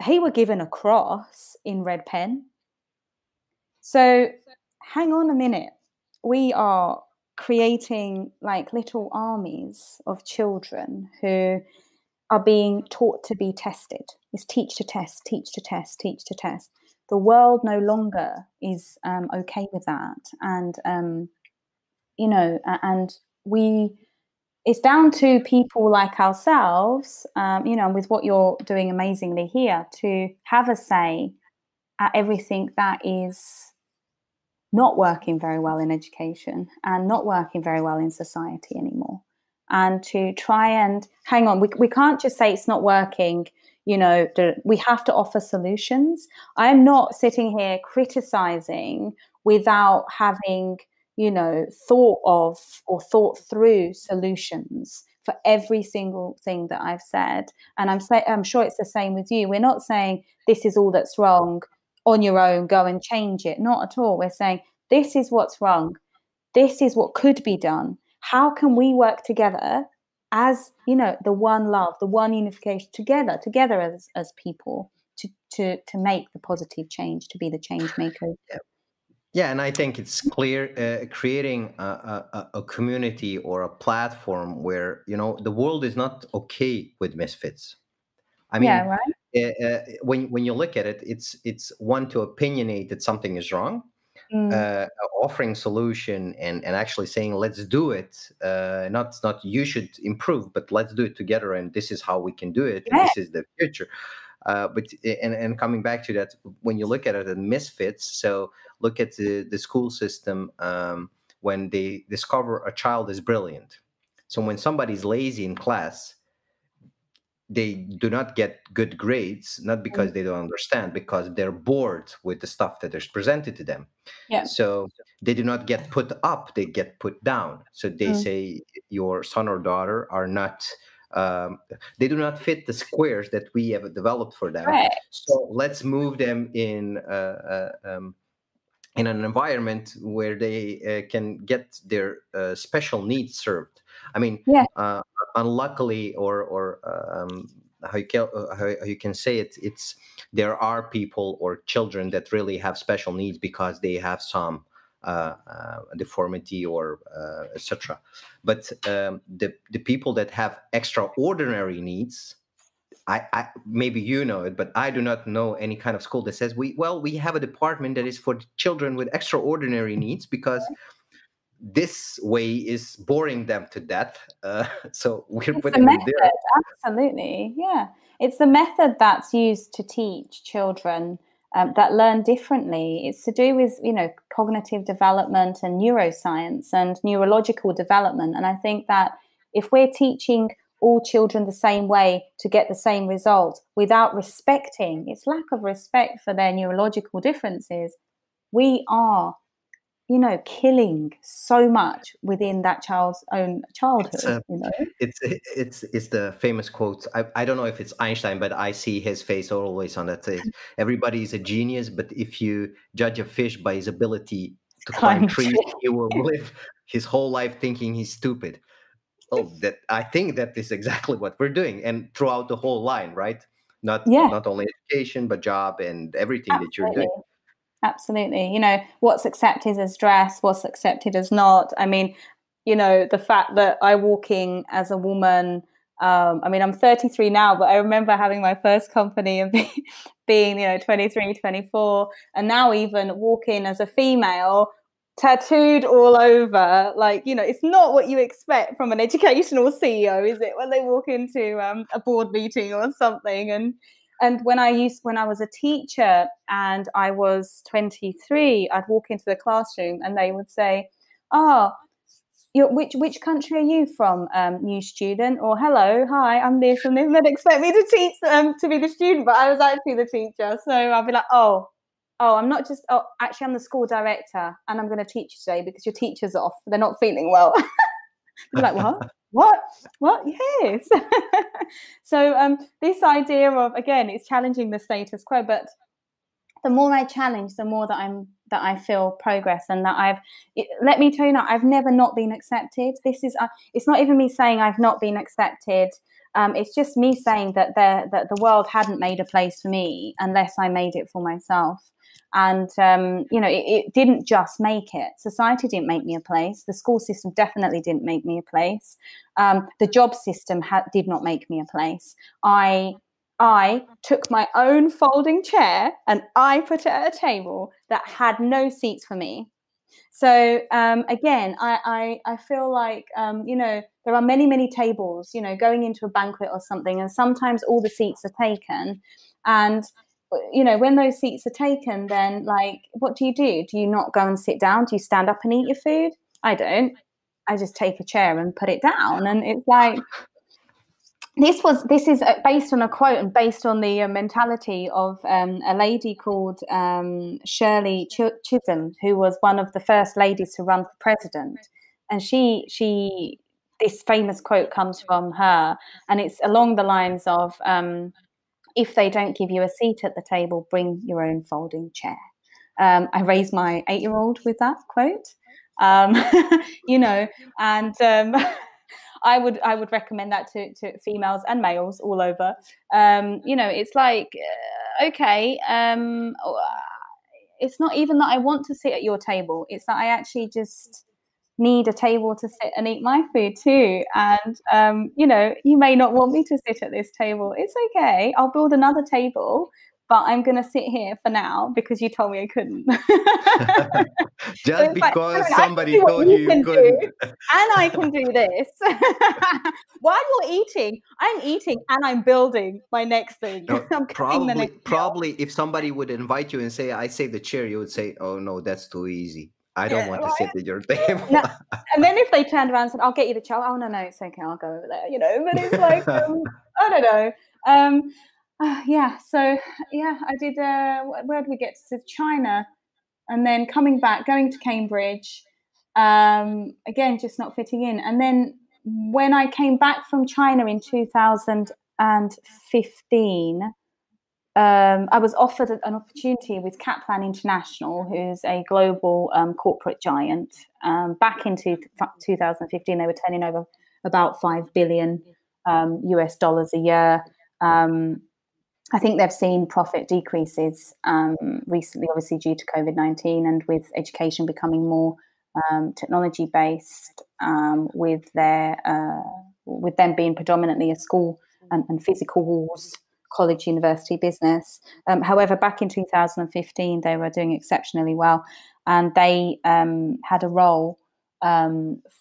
they were given a cross in red pen. So hang on a minute. We are creating like little armies of children who are being taught to be tested. It's teach to test, teach to test, teach to test. The world no longer is okay with that. And, you know, and it's down to people like ourselves, you know, and with what you're doing amazingly here, to have a say at everything that is not working very well in education and not working very well in society anymore. And to try and hang on, we can't just say it's not working, you know, we have to offer solutions. I'm not sitting here criticizing without having, you know, thought of or thought through solutions for every single thing that I've said. And I'm sure it's the same with you. We're not saying this is all that's wrong, on your own, go and change it. Not at all. We're saying this is what's wrong. This is what could be done. How can we work together as, you know, the one love, the one unification, together as people to make the positive change, to be the change maker. Yeah, and I think it's clear creating a community or a platform where, you know, the world is not okay with misfits. I mean, when you look at it, it's one to opinionate that something is wrong, offering solution and actually saying, let's do it. Not you should improve, but let's do it together. And this is how we can do it. Yeah. And this is the future. But coming back to that, when you look at it, the misfits. So look at the school system when they discover a child is brilliant. So when somebody's lazy in class, they do not get good grades, not because they don't understand, because they're bored with the stuff that is presented to them. Yeah. So they do not get put up, they get put down. So they say your son or daughter are not, they do not fit the squares that we have developed for them. Right. So let's move them in an environment where they can get their special needs served. I mean, unluckily, or how you can say it, it's there are people or children that really have special needs because they have some deformity or etc. But the people that have extraordinary needs, I maybe you know it, but I do not know any kind of school that says we have a department that is for children with extraordinary needs, because this way is boring them to death. So we're putting them there. Absolutely, yeah. It's the method that's used to teach children that learn differently. It's to do with, cognitive development and neuroscience and neurological development. And I think that if we're teaching all children the same way to get the same result without respecting, it's lack of respect for their neurological differences, we are killing so much within that child's own childhood. It's the famous quote. I don't know if it's Einstein, but I see his face always on that. Everybody is a genius, but if you judge a fish by his ability to climb trees, he will live his whole life thinking he's stupid. Oh, that I think that is exactly what we're doing, and throughout the whole line, right? Not only education, but job and everything that you're doing. Absolutely. What's accepted as dress, what's accepted as not. I mean, the fact that I walking as a woman, I'm 33 now, but I remember having my first company and being, 23, 24, and now even walking as a female, tattooed all over, it's not what you expect from an educational CEO, is it? When they walk into a board meeting or something. And when I was a teacher and I was 23, I'd walk into the classroom and they would say, which country are you from, new student? Or hello, hi, I'm this and this. They'd expect me to teach to be the student, but I was actually the teacher. So I'd be like, actually I'm the school director and I'm going to teach you today because your teacher's off. They're not feeling well. I'd be like, what? What? Yes. So this idea of, again, it's challenging the status quo, but the more I challenge, the more that I feel progress, and that let me tell you now, I've never not been accepted. This is, it's not even me saying I've not been accepted. It's just me saying that the world hadn't made a place for me unless I made it for myself. And, it didn't just make it. Society didn't make me a place. The school system definitely didn't make me a place. The job system did not make me a place. I took my own folding chair and I put it at a table that had no seats for me. So, again, I feel like, there are many, many tables, going into a banquet or something, and sometimes all the seats are taken. And when those seats are taken, then what do you do? Do you not go and sit down? Do you stand up and eat your food? I don't. I just take a chair and put it down. And it's like, this is based on a quote and based on the mentality of a lady called Shirley Chisholm, who was one of the first ladies to run for president. And this famous quote comes from her, and it's along the lines of, if they don't give you a seat at the table, bring your own folding chair. I raised my 8-year-old with that quote, and I would recommend that to females and males all over. It's like, it's not even that I want to sit at your table. It's that I actually just need a table to sit and eat my food too, and you may not want me to sit at this table. It's okay, I'll build another table but I'm going to sit here for now because you told me I couldn't. Just so because like, somebody told you you couldn't. Do, and I can do this. While you're eating, I'm eating and I'm building my next thing. No, I'm probably if somebody would invite you and say, I save the chair, you would say, oh no, that's too easy. I don't want to sit at your table. No. And then if they turned around and said, I'll get you the chair. Oh, no, it's okay. I'll go over there, you know. But it's like, I don't know. Yeah, so, yeah, I did, where did we get to? China. And then coming back, going to Cambridge, again, just not fitting in. And then when I came back from China in 2015, I was offered an opportunity with Kaplan International, who's a global corporate giant. Back in 2015, they were turning over about $5 billion US dollars a year. I think they've seen profit decreases recently, obviously due to COVID-19, and with education becoming more technology-based, with them being predominantly a school and physical walls. College, university, business. However, back in 2015, they were doing exceptionally well, and they had a role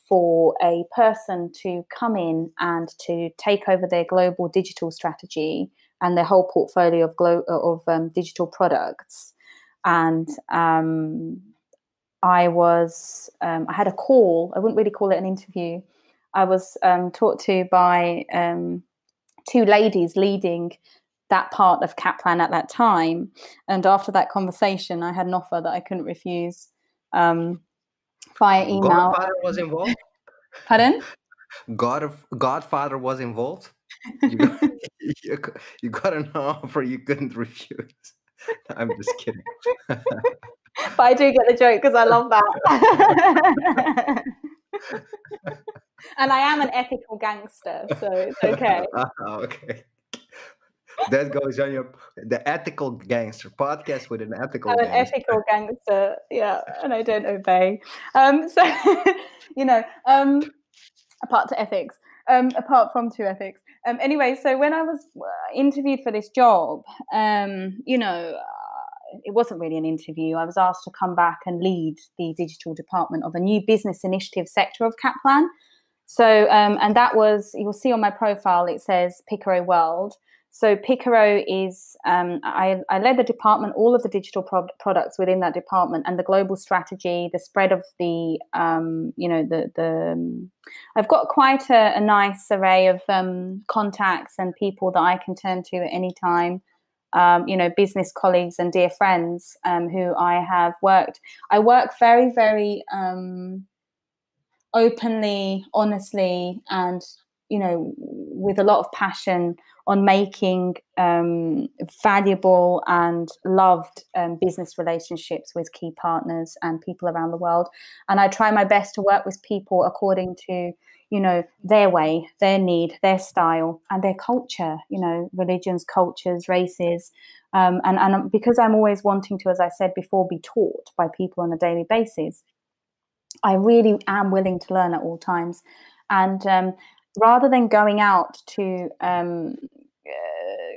for a person to come in and to take over their global digital strategy and their whole portfolio of digital products. And I had a call. I wouldn't really call it an interview. I was talked to by two ladies leading that part of Kaplan at that time, and after that conversation, I had an offer that I couldn't refuse via email. Godfather was involved. Pardon? Godfather was involved. You got an offer you couldn't refuse. I'm just kidding. But I do get the joke because I love that. And I am an ethical gangster, so it's okay. Okay. That goes on the ethical gangster podcast with an ethical gangster. I'm an ethical gangster, yeah, and I don't obey. So, you know, apart from true ethics. Anyway, so when I was interviewed for this job, you know, it wasn't really an interview. I was asked to come back and lead the digital department of a new business initiative sector of Kaplan. So, and that was, you'll see on my profile, it says Picaro World. So Picaro is, I led the department, all of the digital products within that department, and the global strategy, the spread of the, you know, I've got quite a nice array of contacts and people that I can turn to at any time, you know, business colleagues and dear friends who I have worked. I work very, very openly, honestly, and, you know, with a lot of passion on making valuable and loved business relationships with key partners and people around the world. And I try my best to work with people according to, you know, their way, their need, their style and their culture, you know, religions, cultures, races. And because I'm always wanting to, as I said before, be taught by people on a daily basis, I really am willing to learn at all times. And rather than going out to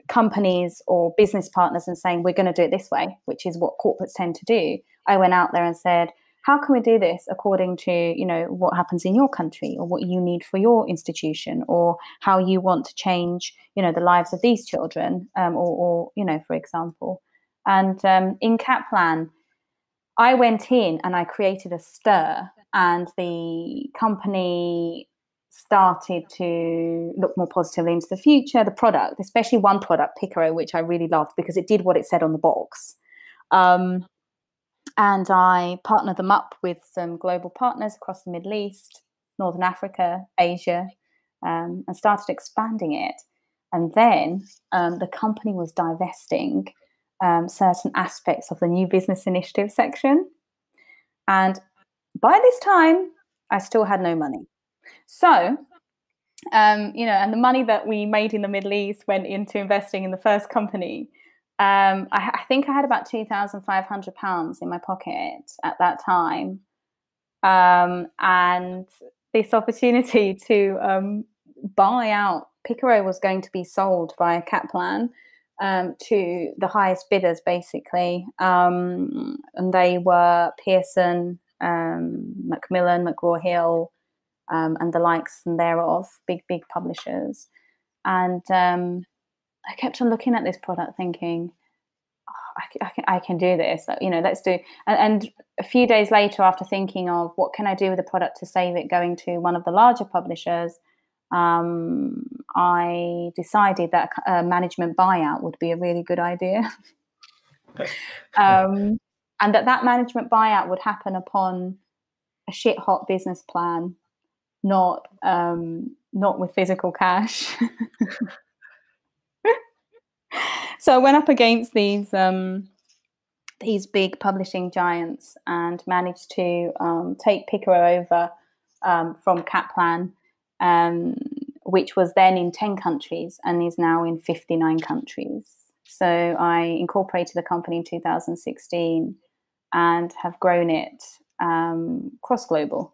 companies or business partners and saying, we're going to do it this way, which is what corporates tend to do, I went out there and said, how can we do this according to, you know, what happens in your country or what you need for your institution or how you want to change, you know, the lives of these children or, you know, for example. And in Kaplan, I went in and I created a stir, and the company started to look more positively into the future. The product, especially one product, Picaro, which I really loved because it did what it said on the box. And I partnered them up with some global partners across the Middle East, Northern Africa, Asia, and started expanding it. And then the company was divesting certain aspects of the new business initiative section, and by this time I still had no money. So you know, and the money that we made in the Middle East went into investing in the first company. I think I had about £2,500 in my pocket at that time, and this opportunity to buy out Picaro was going to be sold via Kaplan to the highest bidders, basically. And they were Pearson, Macmillan, McGraw-Hill, and the likes and thereof, big publishers. And I kept on looking at this product thinking, I can do this, you know, let's do. And a few days later, after thinking of what can I do with the product to save it going to one of the larger publishers, I decided that a management buyout would be a really good idea. And that management buyout would happen upon a shit hot business plan, not with physical cash. So I went up against these big publishing giants and managed to take Picaro over from Kaplan, which was then in 10 countries and is now in 59 countries. So I incorporated the company in 2016 and have grown it cross-global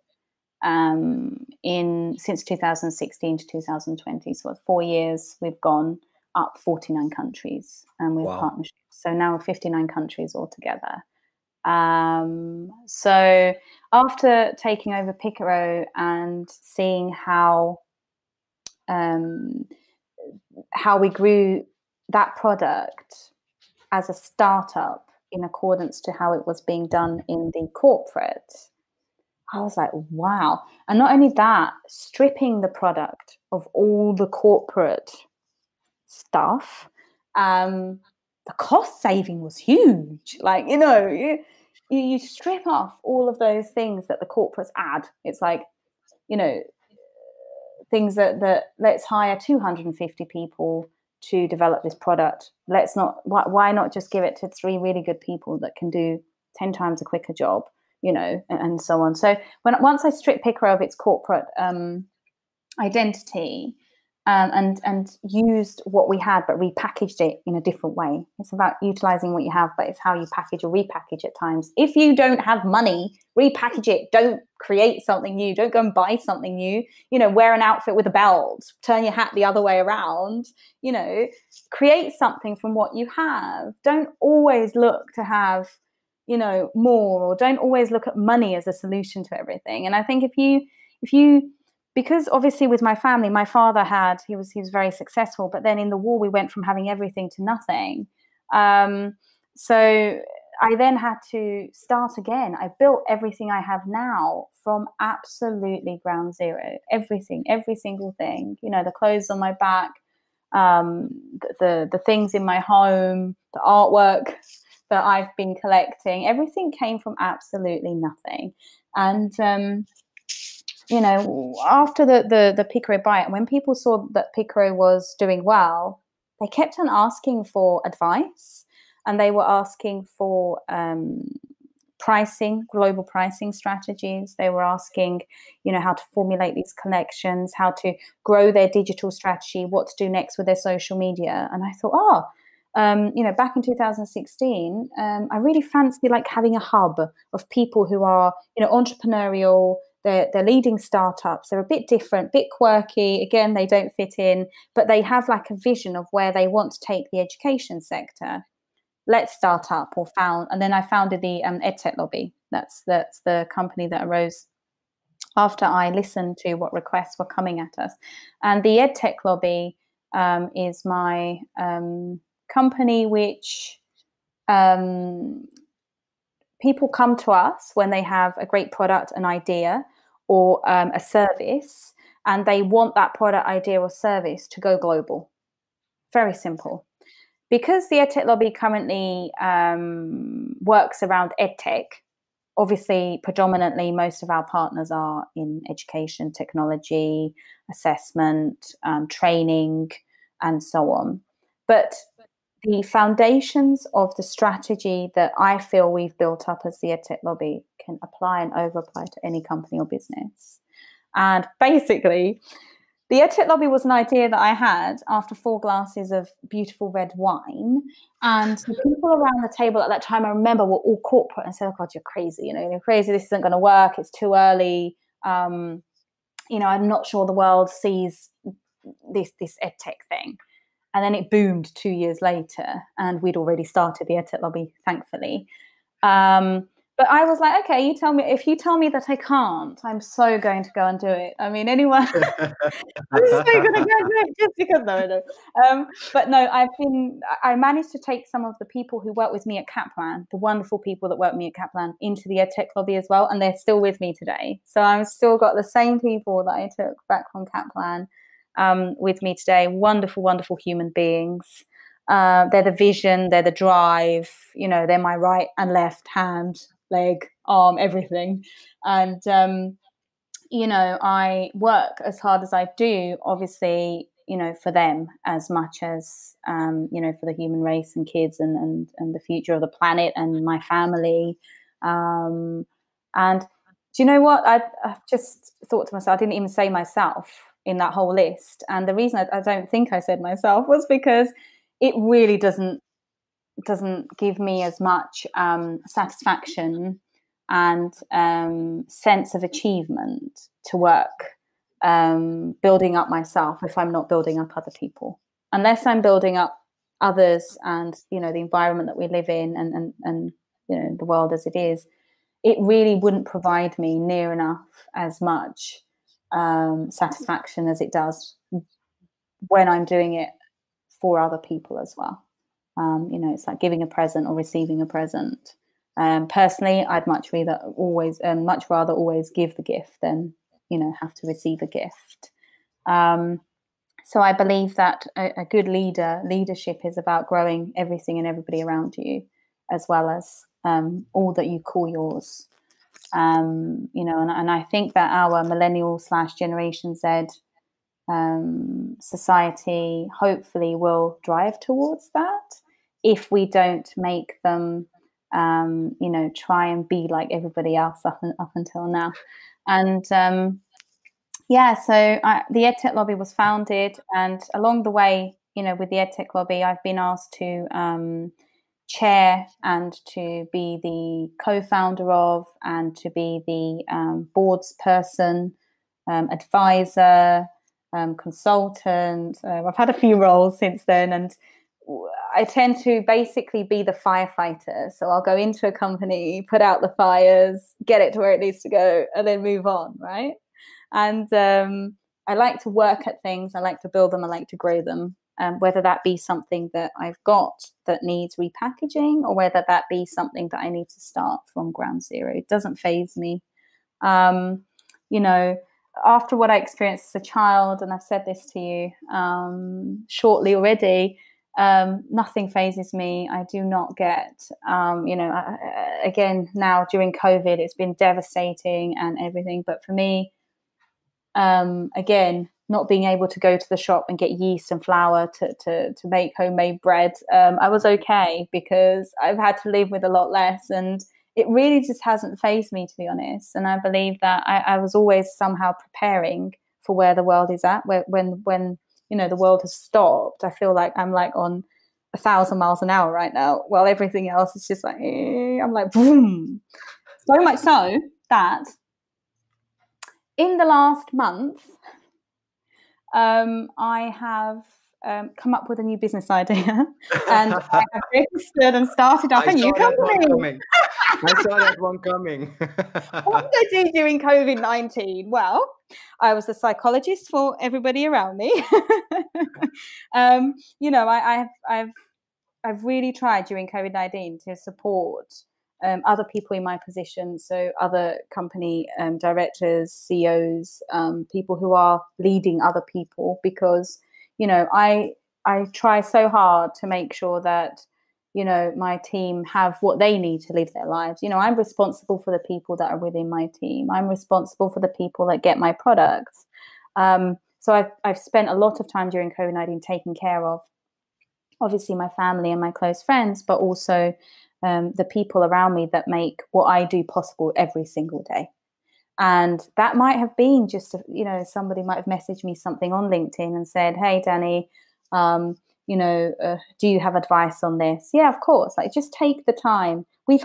since 2016 to 2020. So 4 years we've gone up 49 countries and with partnerships. So now 59 countries altogether. So after taking over Picaro and seeing how we grew that product as a startup in accordance to how it was being done in the corporate, I was like, wow. And not only that, stripping the product of all the corporate stuff, the cost saving was huge. Like, you know, you strip off all of those things that the corporates add. It's like, you know, things that let's hire 250 people to develop this product. Let's not, why not just give it to 3 really good people that can do 10 times a quicker job, you know, and so on. So once I stripped Picaro of its corporate identity, and used what we had but repackaged it in a different way. It's about utilizing what you have, but it's how you package or repackage at times. If you don't have money, repackage it. Don't create something new. Don't go and buy something new. You know, wear an outfit with a belt. Turn your hat the other way around. You know, create something from what you have. Don't always look to have, you know, more, or don't always look at money as a solution to everything. And I think if you because obviously with my family, my father he was very successful, but then in the war we went from having everything to nothing. So I then had to start again. I built everything I have now from absolutely ground zero. Everything, every single thing. You know, the clothes on my back, the things in my home, the artwork that I've been collecting. Everything came from absolutely nothing, and. You know, after the Picaro buyout, when people saw that Picaro was doing well, they kept on asking for advice, and they were asking for pricing, global pricing strategies. They were asking, you know, how to formulate these collections, how to grow their digital strategy, what to do next with their social media. And I thought, you know, back in 2016, I really fancy like having a hub of people who are, you know, entrepreneurial. They're leading startups. They're a bit different, a bit quirky. Again, they don't fit in, but they have like a vision of where they want to take the education sector. Let's start up or found. And then I founded the EdTech Lobby. That's the company that arose after I listened to what requests were coming at us. And the EdTech Lobby is my company, which... people come to us when they have a great product, an idea, or a service, and they want that product, idea, or service to go global. Very simple. Because the EdTech Lobby currently works around EdTech, obviously, predominantly, most of our partners are in education, technology, assessment, training, and so on. But the foundations of the strategy that I feel we've built up as the EdTech Lobby can apply and overapply to any company or business. And basically, the EdTech Lobby was an idea that I had after 4 glasses of beautiful red wine. And the people around the table at that time, I remember, were all corporate and said, oh, God, you're crazy. You know, you're crazy. This isn't going to work. It's too early. You know, I'm not sure the world sees this EdTech thing. And then it boomed 2 years later, and we'd already started the EdTech Lobby, thankfully. But I was like, okay, you tell me, if you tell me that I can't, I'm so going to go and do it. I mean, anyone, I'm so going to go do it just because, no. But no, I managed to take some of the people who worked with me at Kaplan, the wonderful people that worked with me at Kaplan, into the EdTech Lobby as well. And they're still with me today. So I've still got the same people that I took back from Kaplan with me today. Wonderful, wonderful human beings. They're the vision, they're the drive, you know, they're my right and left hand, leg, arm, everything. And, you know, I work as hard as I do, obviously, you know, for them as much as, you know, for the human race and kids and the future of the planet and my family. And do you know what? I've just thought to myself, I didn't even say myself in that whole list. And the reason I don't think I said myself was because it really doesn't give me as much satisfaction and sense of achievement to work building up myself if I'm not building up other people. Unless I'm building up others and, you know, the environment that we live in and you know, the world as it is, it really wouldn't provide me near enough as much satisfaction as it does when I'm doing it for other people as well. You know, it's like giving a present or receiving a present. Personally, I'd much rather always give the gift than, you know, have to receive a gift. So I believe that a good leadership is about growing everything and everybody around you, as well as all that you call yours. You know, and I think that our millennial/Generation Z society hopefully will drive towards that if we don't make them you know, try and be like everybody else up until now. And yeah, so the EdTech Lobby was founded, and along the way, you know, with the EdTech Lobby, I've been asked to chair and to be the co-founder of and to be the boards person, advisor, consultant. I've had a few roles since then, and I tend to basically be the firefighter. So I'll go into a company, put out the fires, get it to where it needs to go, and then move on, right? And I like to work at things, I like to build them, I like to grow them, whether that be something that I've got that needs repackaging or whether that be something that I need to start from ground zero. It doesn't faze me. You know, after what I experienced as a child, and I've said this to you shortly already, nothing phases me. I do not get, you know, again, now during COVID, it's been devastating and everything. But for me, again, not being able to go to the shop and get yeast and flour to make homemade bread, I was okay because I've had to live with a lot less, and it really just hasn't fazed me, to be honest. And I believe that I was always somehow preparing for where the world is at. When you know, the world has stopped, I feel like I'm like on 1,000 miles an hour right now, while everything else is just like, I'm like, boom. So much so that in the last month, I have come up with a new business idea, and I have registered and started up a new company. I saw that one coming. What did I do during COVID-19? Well, I was a psychologist for everybody around me. You know, I've really tried during COVID-19 to support other people in my position, so other company directors, CEOs, people who are leading other people, because, you know, I try so hard to make sure that, you know, my team have what they need to live their lives. You know, I'm responsible for the people that are within my team. I'm responsible for the people that get my products. So I've spent a lot of time during COVID-19 taking care of, obviously, my family and my close friends, but also the people around me that make what I do possible every single day. And that might have been just, you know, somebody might have messaged me something on LinkedIn and said, hey, Danny, you know, do you have advice on this? Yeah, of course. Like, just take the time. We've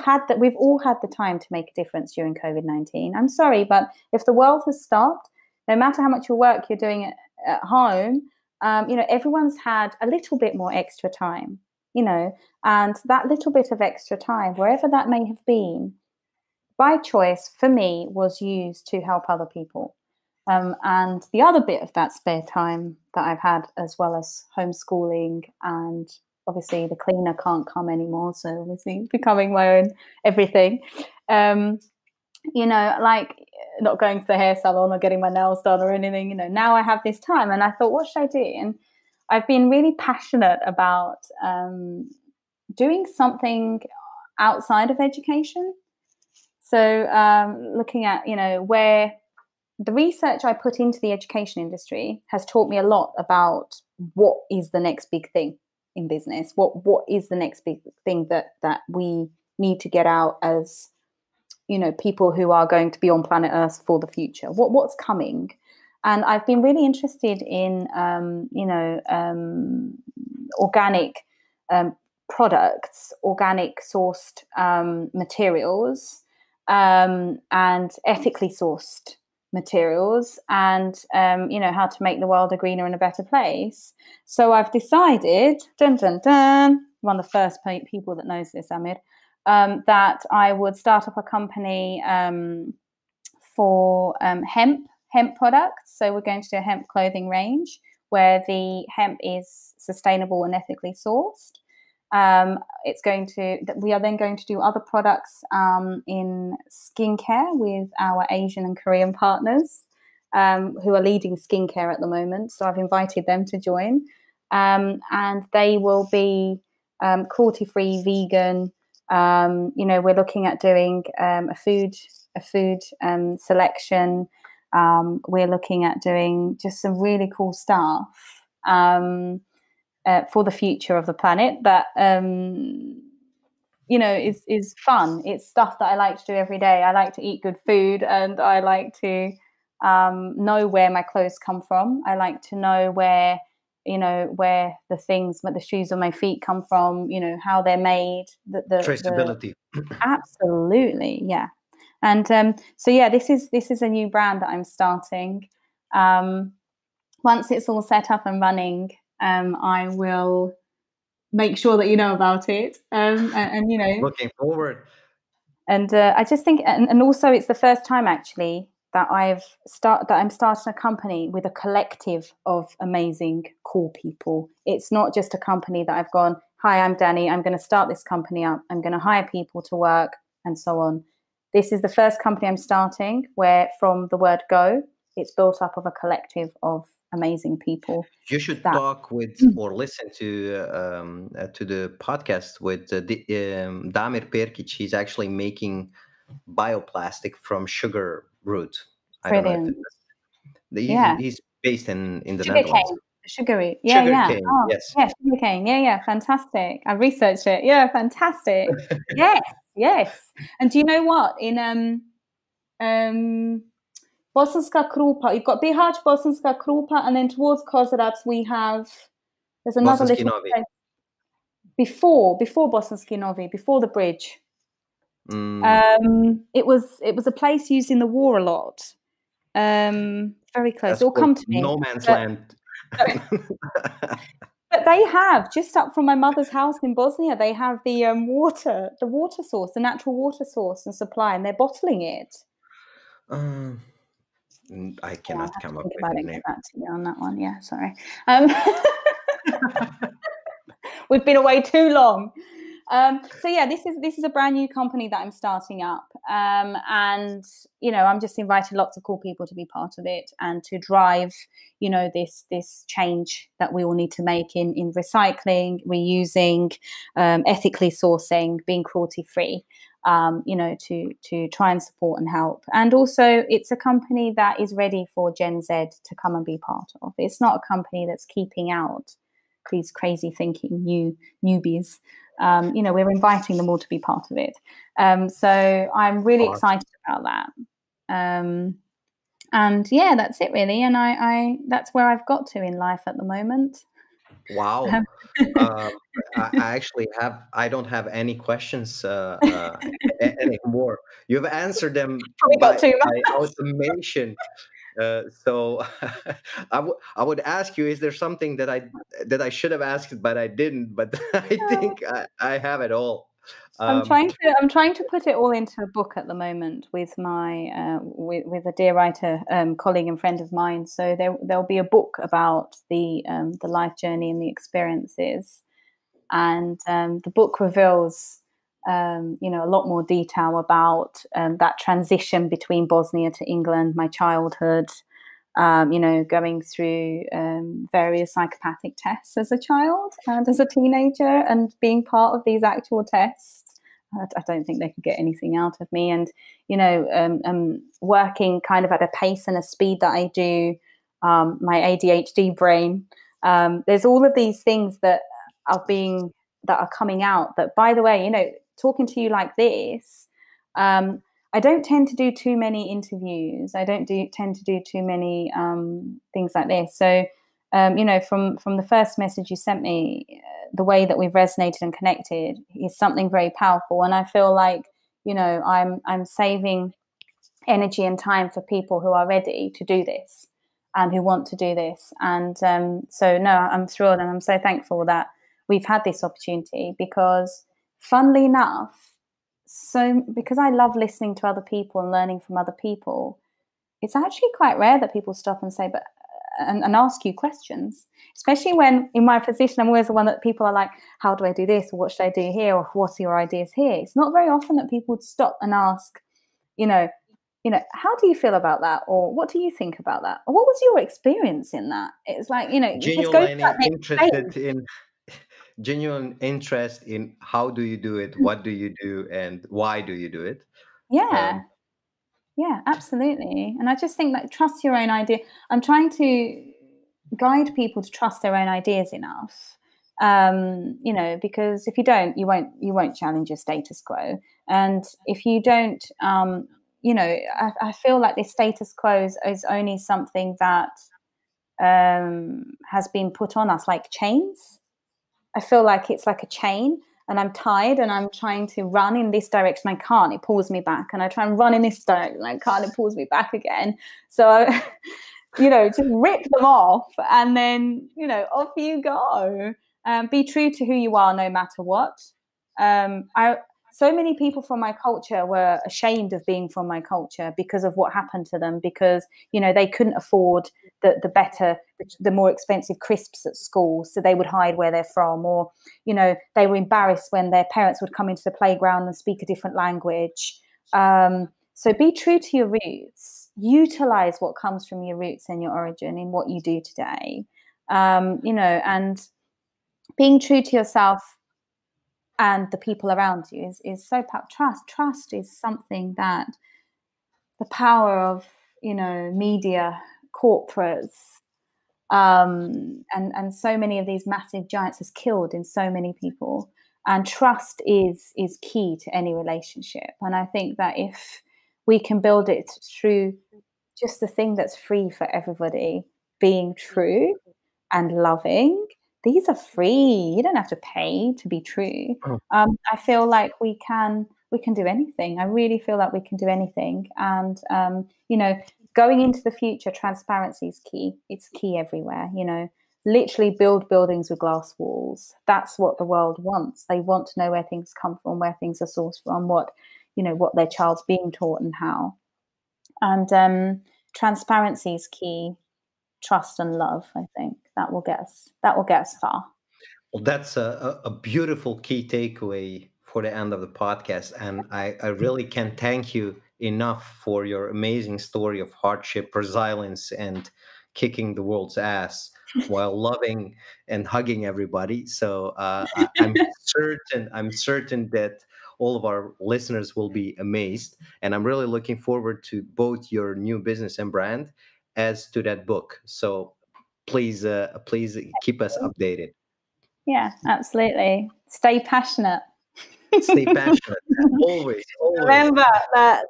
all had the time to make a difference during COVID-19. I'm sorry, but if the world has stopped, no matter how much your work you're doing at home, everyone's had a little bit more extra time, and that little bit of extra time, wherever that may have been, by choice for me was used to help other people. And the other bit of that spare time that I've had, as well as homeschooling, and obviously the cleaner can't come anymore, so obviously becoming my own everything, like not going to the hair salon or getting my nails done or anything, now I have this time. And I thought, what should I do? And I've been really passionate about doing something outside of education. So looking at, where the research I put into the education industry has taught me a lot about what is the next big thing in business, what is the next big thing that we need to get out as, people who are going to be on planet Earth for the future, what's coming. And I've been really interested in, organic products, organic sourced materials, and ethically sourced materials, and, how to make the world a greener and a better place. So I've decided, one of the first people that knows this, Amir, that I would start up a company for hemp products. So we're going to do a hemp clothing range where the hemp is sustainable and ethically sourced. We are then going to do other products in skincare with our Asian and Korean partners who are leading skincare at the moment. So I've invited them to join, and they will be cruelty-free, vegan. We're looking at doing a food selection. We're looking at doing just some really cool stuff for the future of the planet that is fun. It's stuff that I like to do every day. I like to eat good food, and I like to know where my clothes come from. I like to know where where the shoes on my feet come from, how they're made, the traceability. Absolutely, yeah. And this is a new brand that I'm starting. Once it's all set up and running, I will make sure that you know about it. Looking forward. And I just think, and also it's the first time actually that I'm starting a company with a collective of amazing, cool people. It's not just a company that I've gone, hi, I'm Danny, I'm going to start this company up, I'm going to hire people to work, and so on. This is the first company I'm starting where, from the word go, it's built up of a collective of amazing people. You should talk with or listen to the podcast with Damir Perkic. He's actually making bioplastic from sugar root. I don't know if he's based in the Netherlands. Sugary. Yeah, sugar cane. Oh, yes. Yeah, sugar cane. Yeah, yeah. Fantastic. I've researched it. Yeah, fantastic. Yes, yes. And do you know what? In Bosanska Krupa, you've got Bihać, Bosanska Krupa, and then towards Kozaraz we have there's another little place before Bosanski Novi, before the bridge. It was a place used in the war a lot. Very close. That's, it'll come to me. No man's land. But they have, just up from my mother's house in Bosnia, they have the the natural water source and supply, and they're bottling it. I cannot come up with the name. Back to you on that one. Yeah, sorry. We've been away too long. This is a brand new company that I'm starting up, and I'm just inviting lots of cool people to be part of it and to drive this change that we all need to make in recycling, reusing, ethically sourcing, being cruelty free, to try and support and help. And also it's a company that is ready for Gen Z to come and be part of. It's not a company that's keeping out these crazy thinking newbies. We're inviting them all to be part of it. So I'm really excited about that. That's it really. And I that's where I've got to in life at the moment. Wow. I don't have any questions anymore. You've answered them by automation. So I would ask you, is there something that I should have asked, but I didn't, but I think I have it all. I'm trying to put it all into a book at the moment with my with a dear writer colleague and friend of mine. So there'll be a book about the life journey and the experiences, and the book reveals a lot more detail about that transition between Bosnia to England, my childhood, going through various psychopathic tests as a child and as a teenager, and being part of these actual tests. I don't think they could get anything out of me. And, working kind of at a pace and a speed that I do, my ADHD brain. There's all of these things that are coming out that, by the way, talking to you like this, I don't tend to do too many interviews. I don't tend to do too many things like this. So, from the first message you sent me, the way that we've resonated and connected is something very powerful. And I feel like, I'm saving energy and time for people who are ready to do this and who want to do this. And I'm thrilled, and I'm so thankful that we've had this opportunity, because funnily enough, because I love listening to other people and learning from other people, it's actually quite rare that people stop and say, and ask you questions, especially when in my position, I'm always the one that people are like, how do I do this? Or what should I do here? Or what are your ideas here? It's not very often that people would stop and ask, how do you feel about that? Or what do you think about that? Or what was your experience in that? It's like, genuine interest in how do you do it, what do you do, and why do you do it? Yeah, absolutely. And I just think that trust your own idea. I'm trying to guide people to trust their own ideas enough, because if you don't, you won't challenge your status quo. And if you don't, I feel like this status quo is only something that has been put on us like chains. I feel like it's like a chain, and I'm tied and I'm trying to run in this direction. I can't, it pulls me back. And I try and run in this direction, I can't, it pulls me back again. So, just rip them off, and then, off you go. Be true to who you are no matter what. So many people from my culture were ashamed of being from my culture because of what happened to them, because, they couldn't afford the more expensive crisps at school. So they would hide where they're from, or, they were embarrassed when their parents would come into the playground and speak a different language. So be true to your roots, utilize what comes from your roots and your origin in what you do today, and being true to yourself and the people around you is so powerful. Trust is something that the power of, media, corporates, and so many of these massive giants has killed in so many people. And trust is key to any relationship. And I think that if we can build it through just the thing that's free for everybody, being true and loving, these are free. You don't have to pay to be true. I feel like we can do anything. I really feel like we can do anything. And, going into the future, transparency is key. It's key everywhere, literally build buildings with glass walls. That's what the world wants. They want to know where things come from, where things are sourced from, what their child's being taught and how. And transparency is key. Trust and love, I think that will get us far. Well, that's a beautiful key takeaway for the end of the podcast, and I really can't thank you enough for your amazing story of hardship, resilience, and kicking the world's ass while loving and hugging everybody. So I'm certain that all of our listeners will be amazed, and I'm really looking forward to both your new business and brand, as to that book. So please keep us updated. Yeah, absolutely. Stay passionate. Stay passionate. Always. Remember that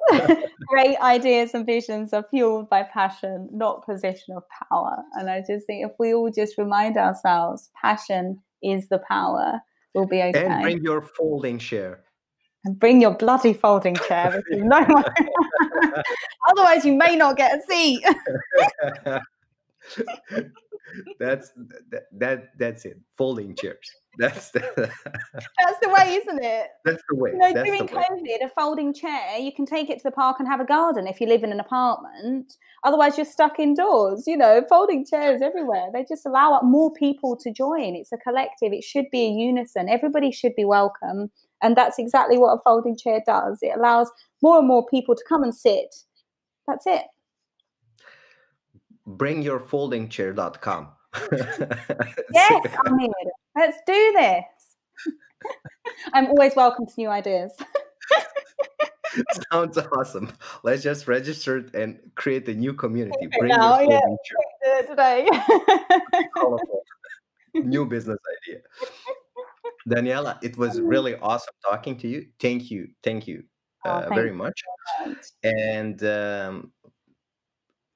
great ideas and visions are fueled by passion, not position of power. And I just think if we all just remind ourselves, passion is the power, we'll be okay. And bring your folding chair. And bring your bloody folding chair. Otherwise, you may not get a seat. That's it. Folding chairs. That's the way, isn't it? That's the way. You know, during COVID, a folding chair, you can take it to the park and have a garden if you live in an apartment. Otherwise, you're stuck indoors. You know, folding chairs everywhere. They just allow up more people to join. It's a collective. It should be a unison. Everybody should be welcome. And that's exactly what a folding chair does. It allows more and more people to come and sit. That's it. Bringyourfoldingchair.com. Yes, Amir. Let's do this. I'm always welcome to new ideas. Sounds awesome. Let's just register and create a new community. Bring now, your folding chair. Today. New business idea. Danijela, it was really awesome talking to you. Thank you. Thank you very much. And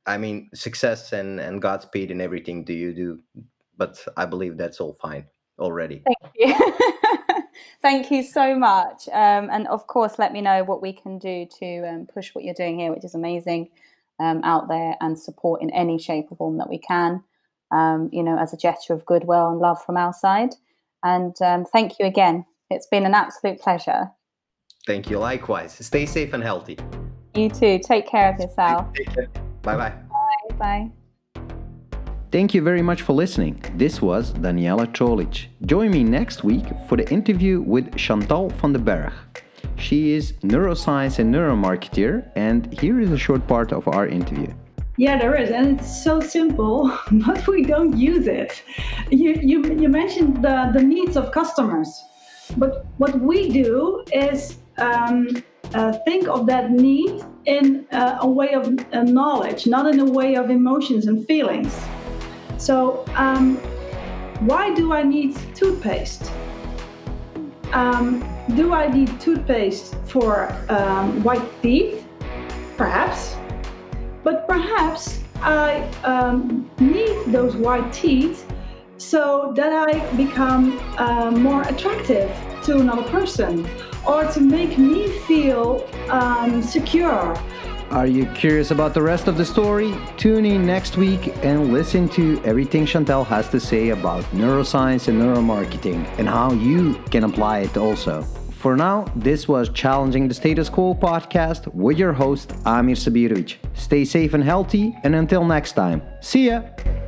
I mean, success and Godspeed in everything do you do. But I believe that's all fine already. Thank you. Thank you so much. And of course, let me know what we can do to push what you're doing here, which is amazing, out there, and support in any shape or form that we can, you know, as a gesture of goodwill and love from our side. And thank you again. It's been an absolute pleasure. Thank you. Likewise. Stay safe and healthy. You too. Take care of yourself. Bye-bye. Bye-bye. Thank you very much for listening. This was Danijela Colic. Join me next week for the interview with Chantal van den Berg. She is neuroscience and neuromarketer, and here is a short part of our interview. Yeah, there is, and it's so simple, but we don't use it. You mentioned the needs of customers, but what we do is think of that need in a way of knowledge, not in a way of emotions and feelings. So why do I need toothpaste? Do I need toothpaste for white teeth? Perhaps. But perhaps I need those white teeth so that I become more attractive to another person, or to make me feel secure. Are you curious about the rest of the story? Tune in next week and listen to everything Chantal has to say about neuroscience and neuromarketing, and how you can apply it also. For now, this was Challenging the Status Quo podcast with your host, Amir Sabirovic. Stay safe and healthy, and until next time, see ya!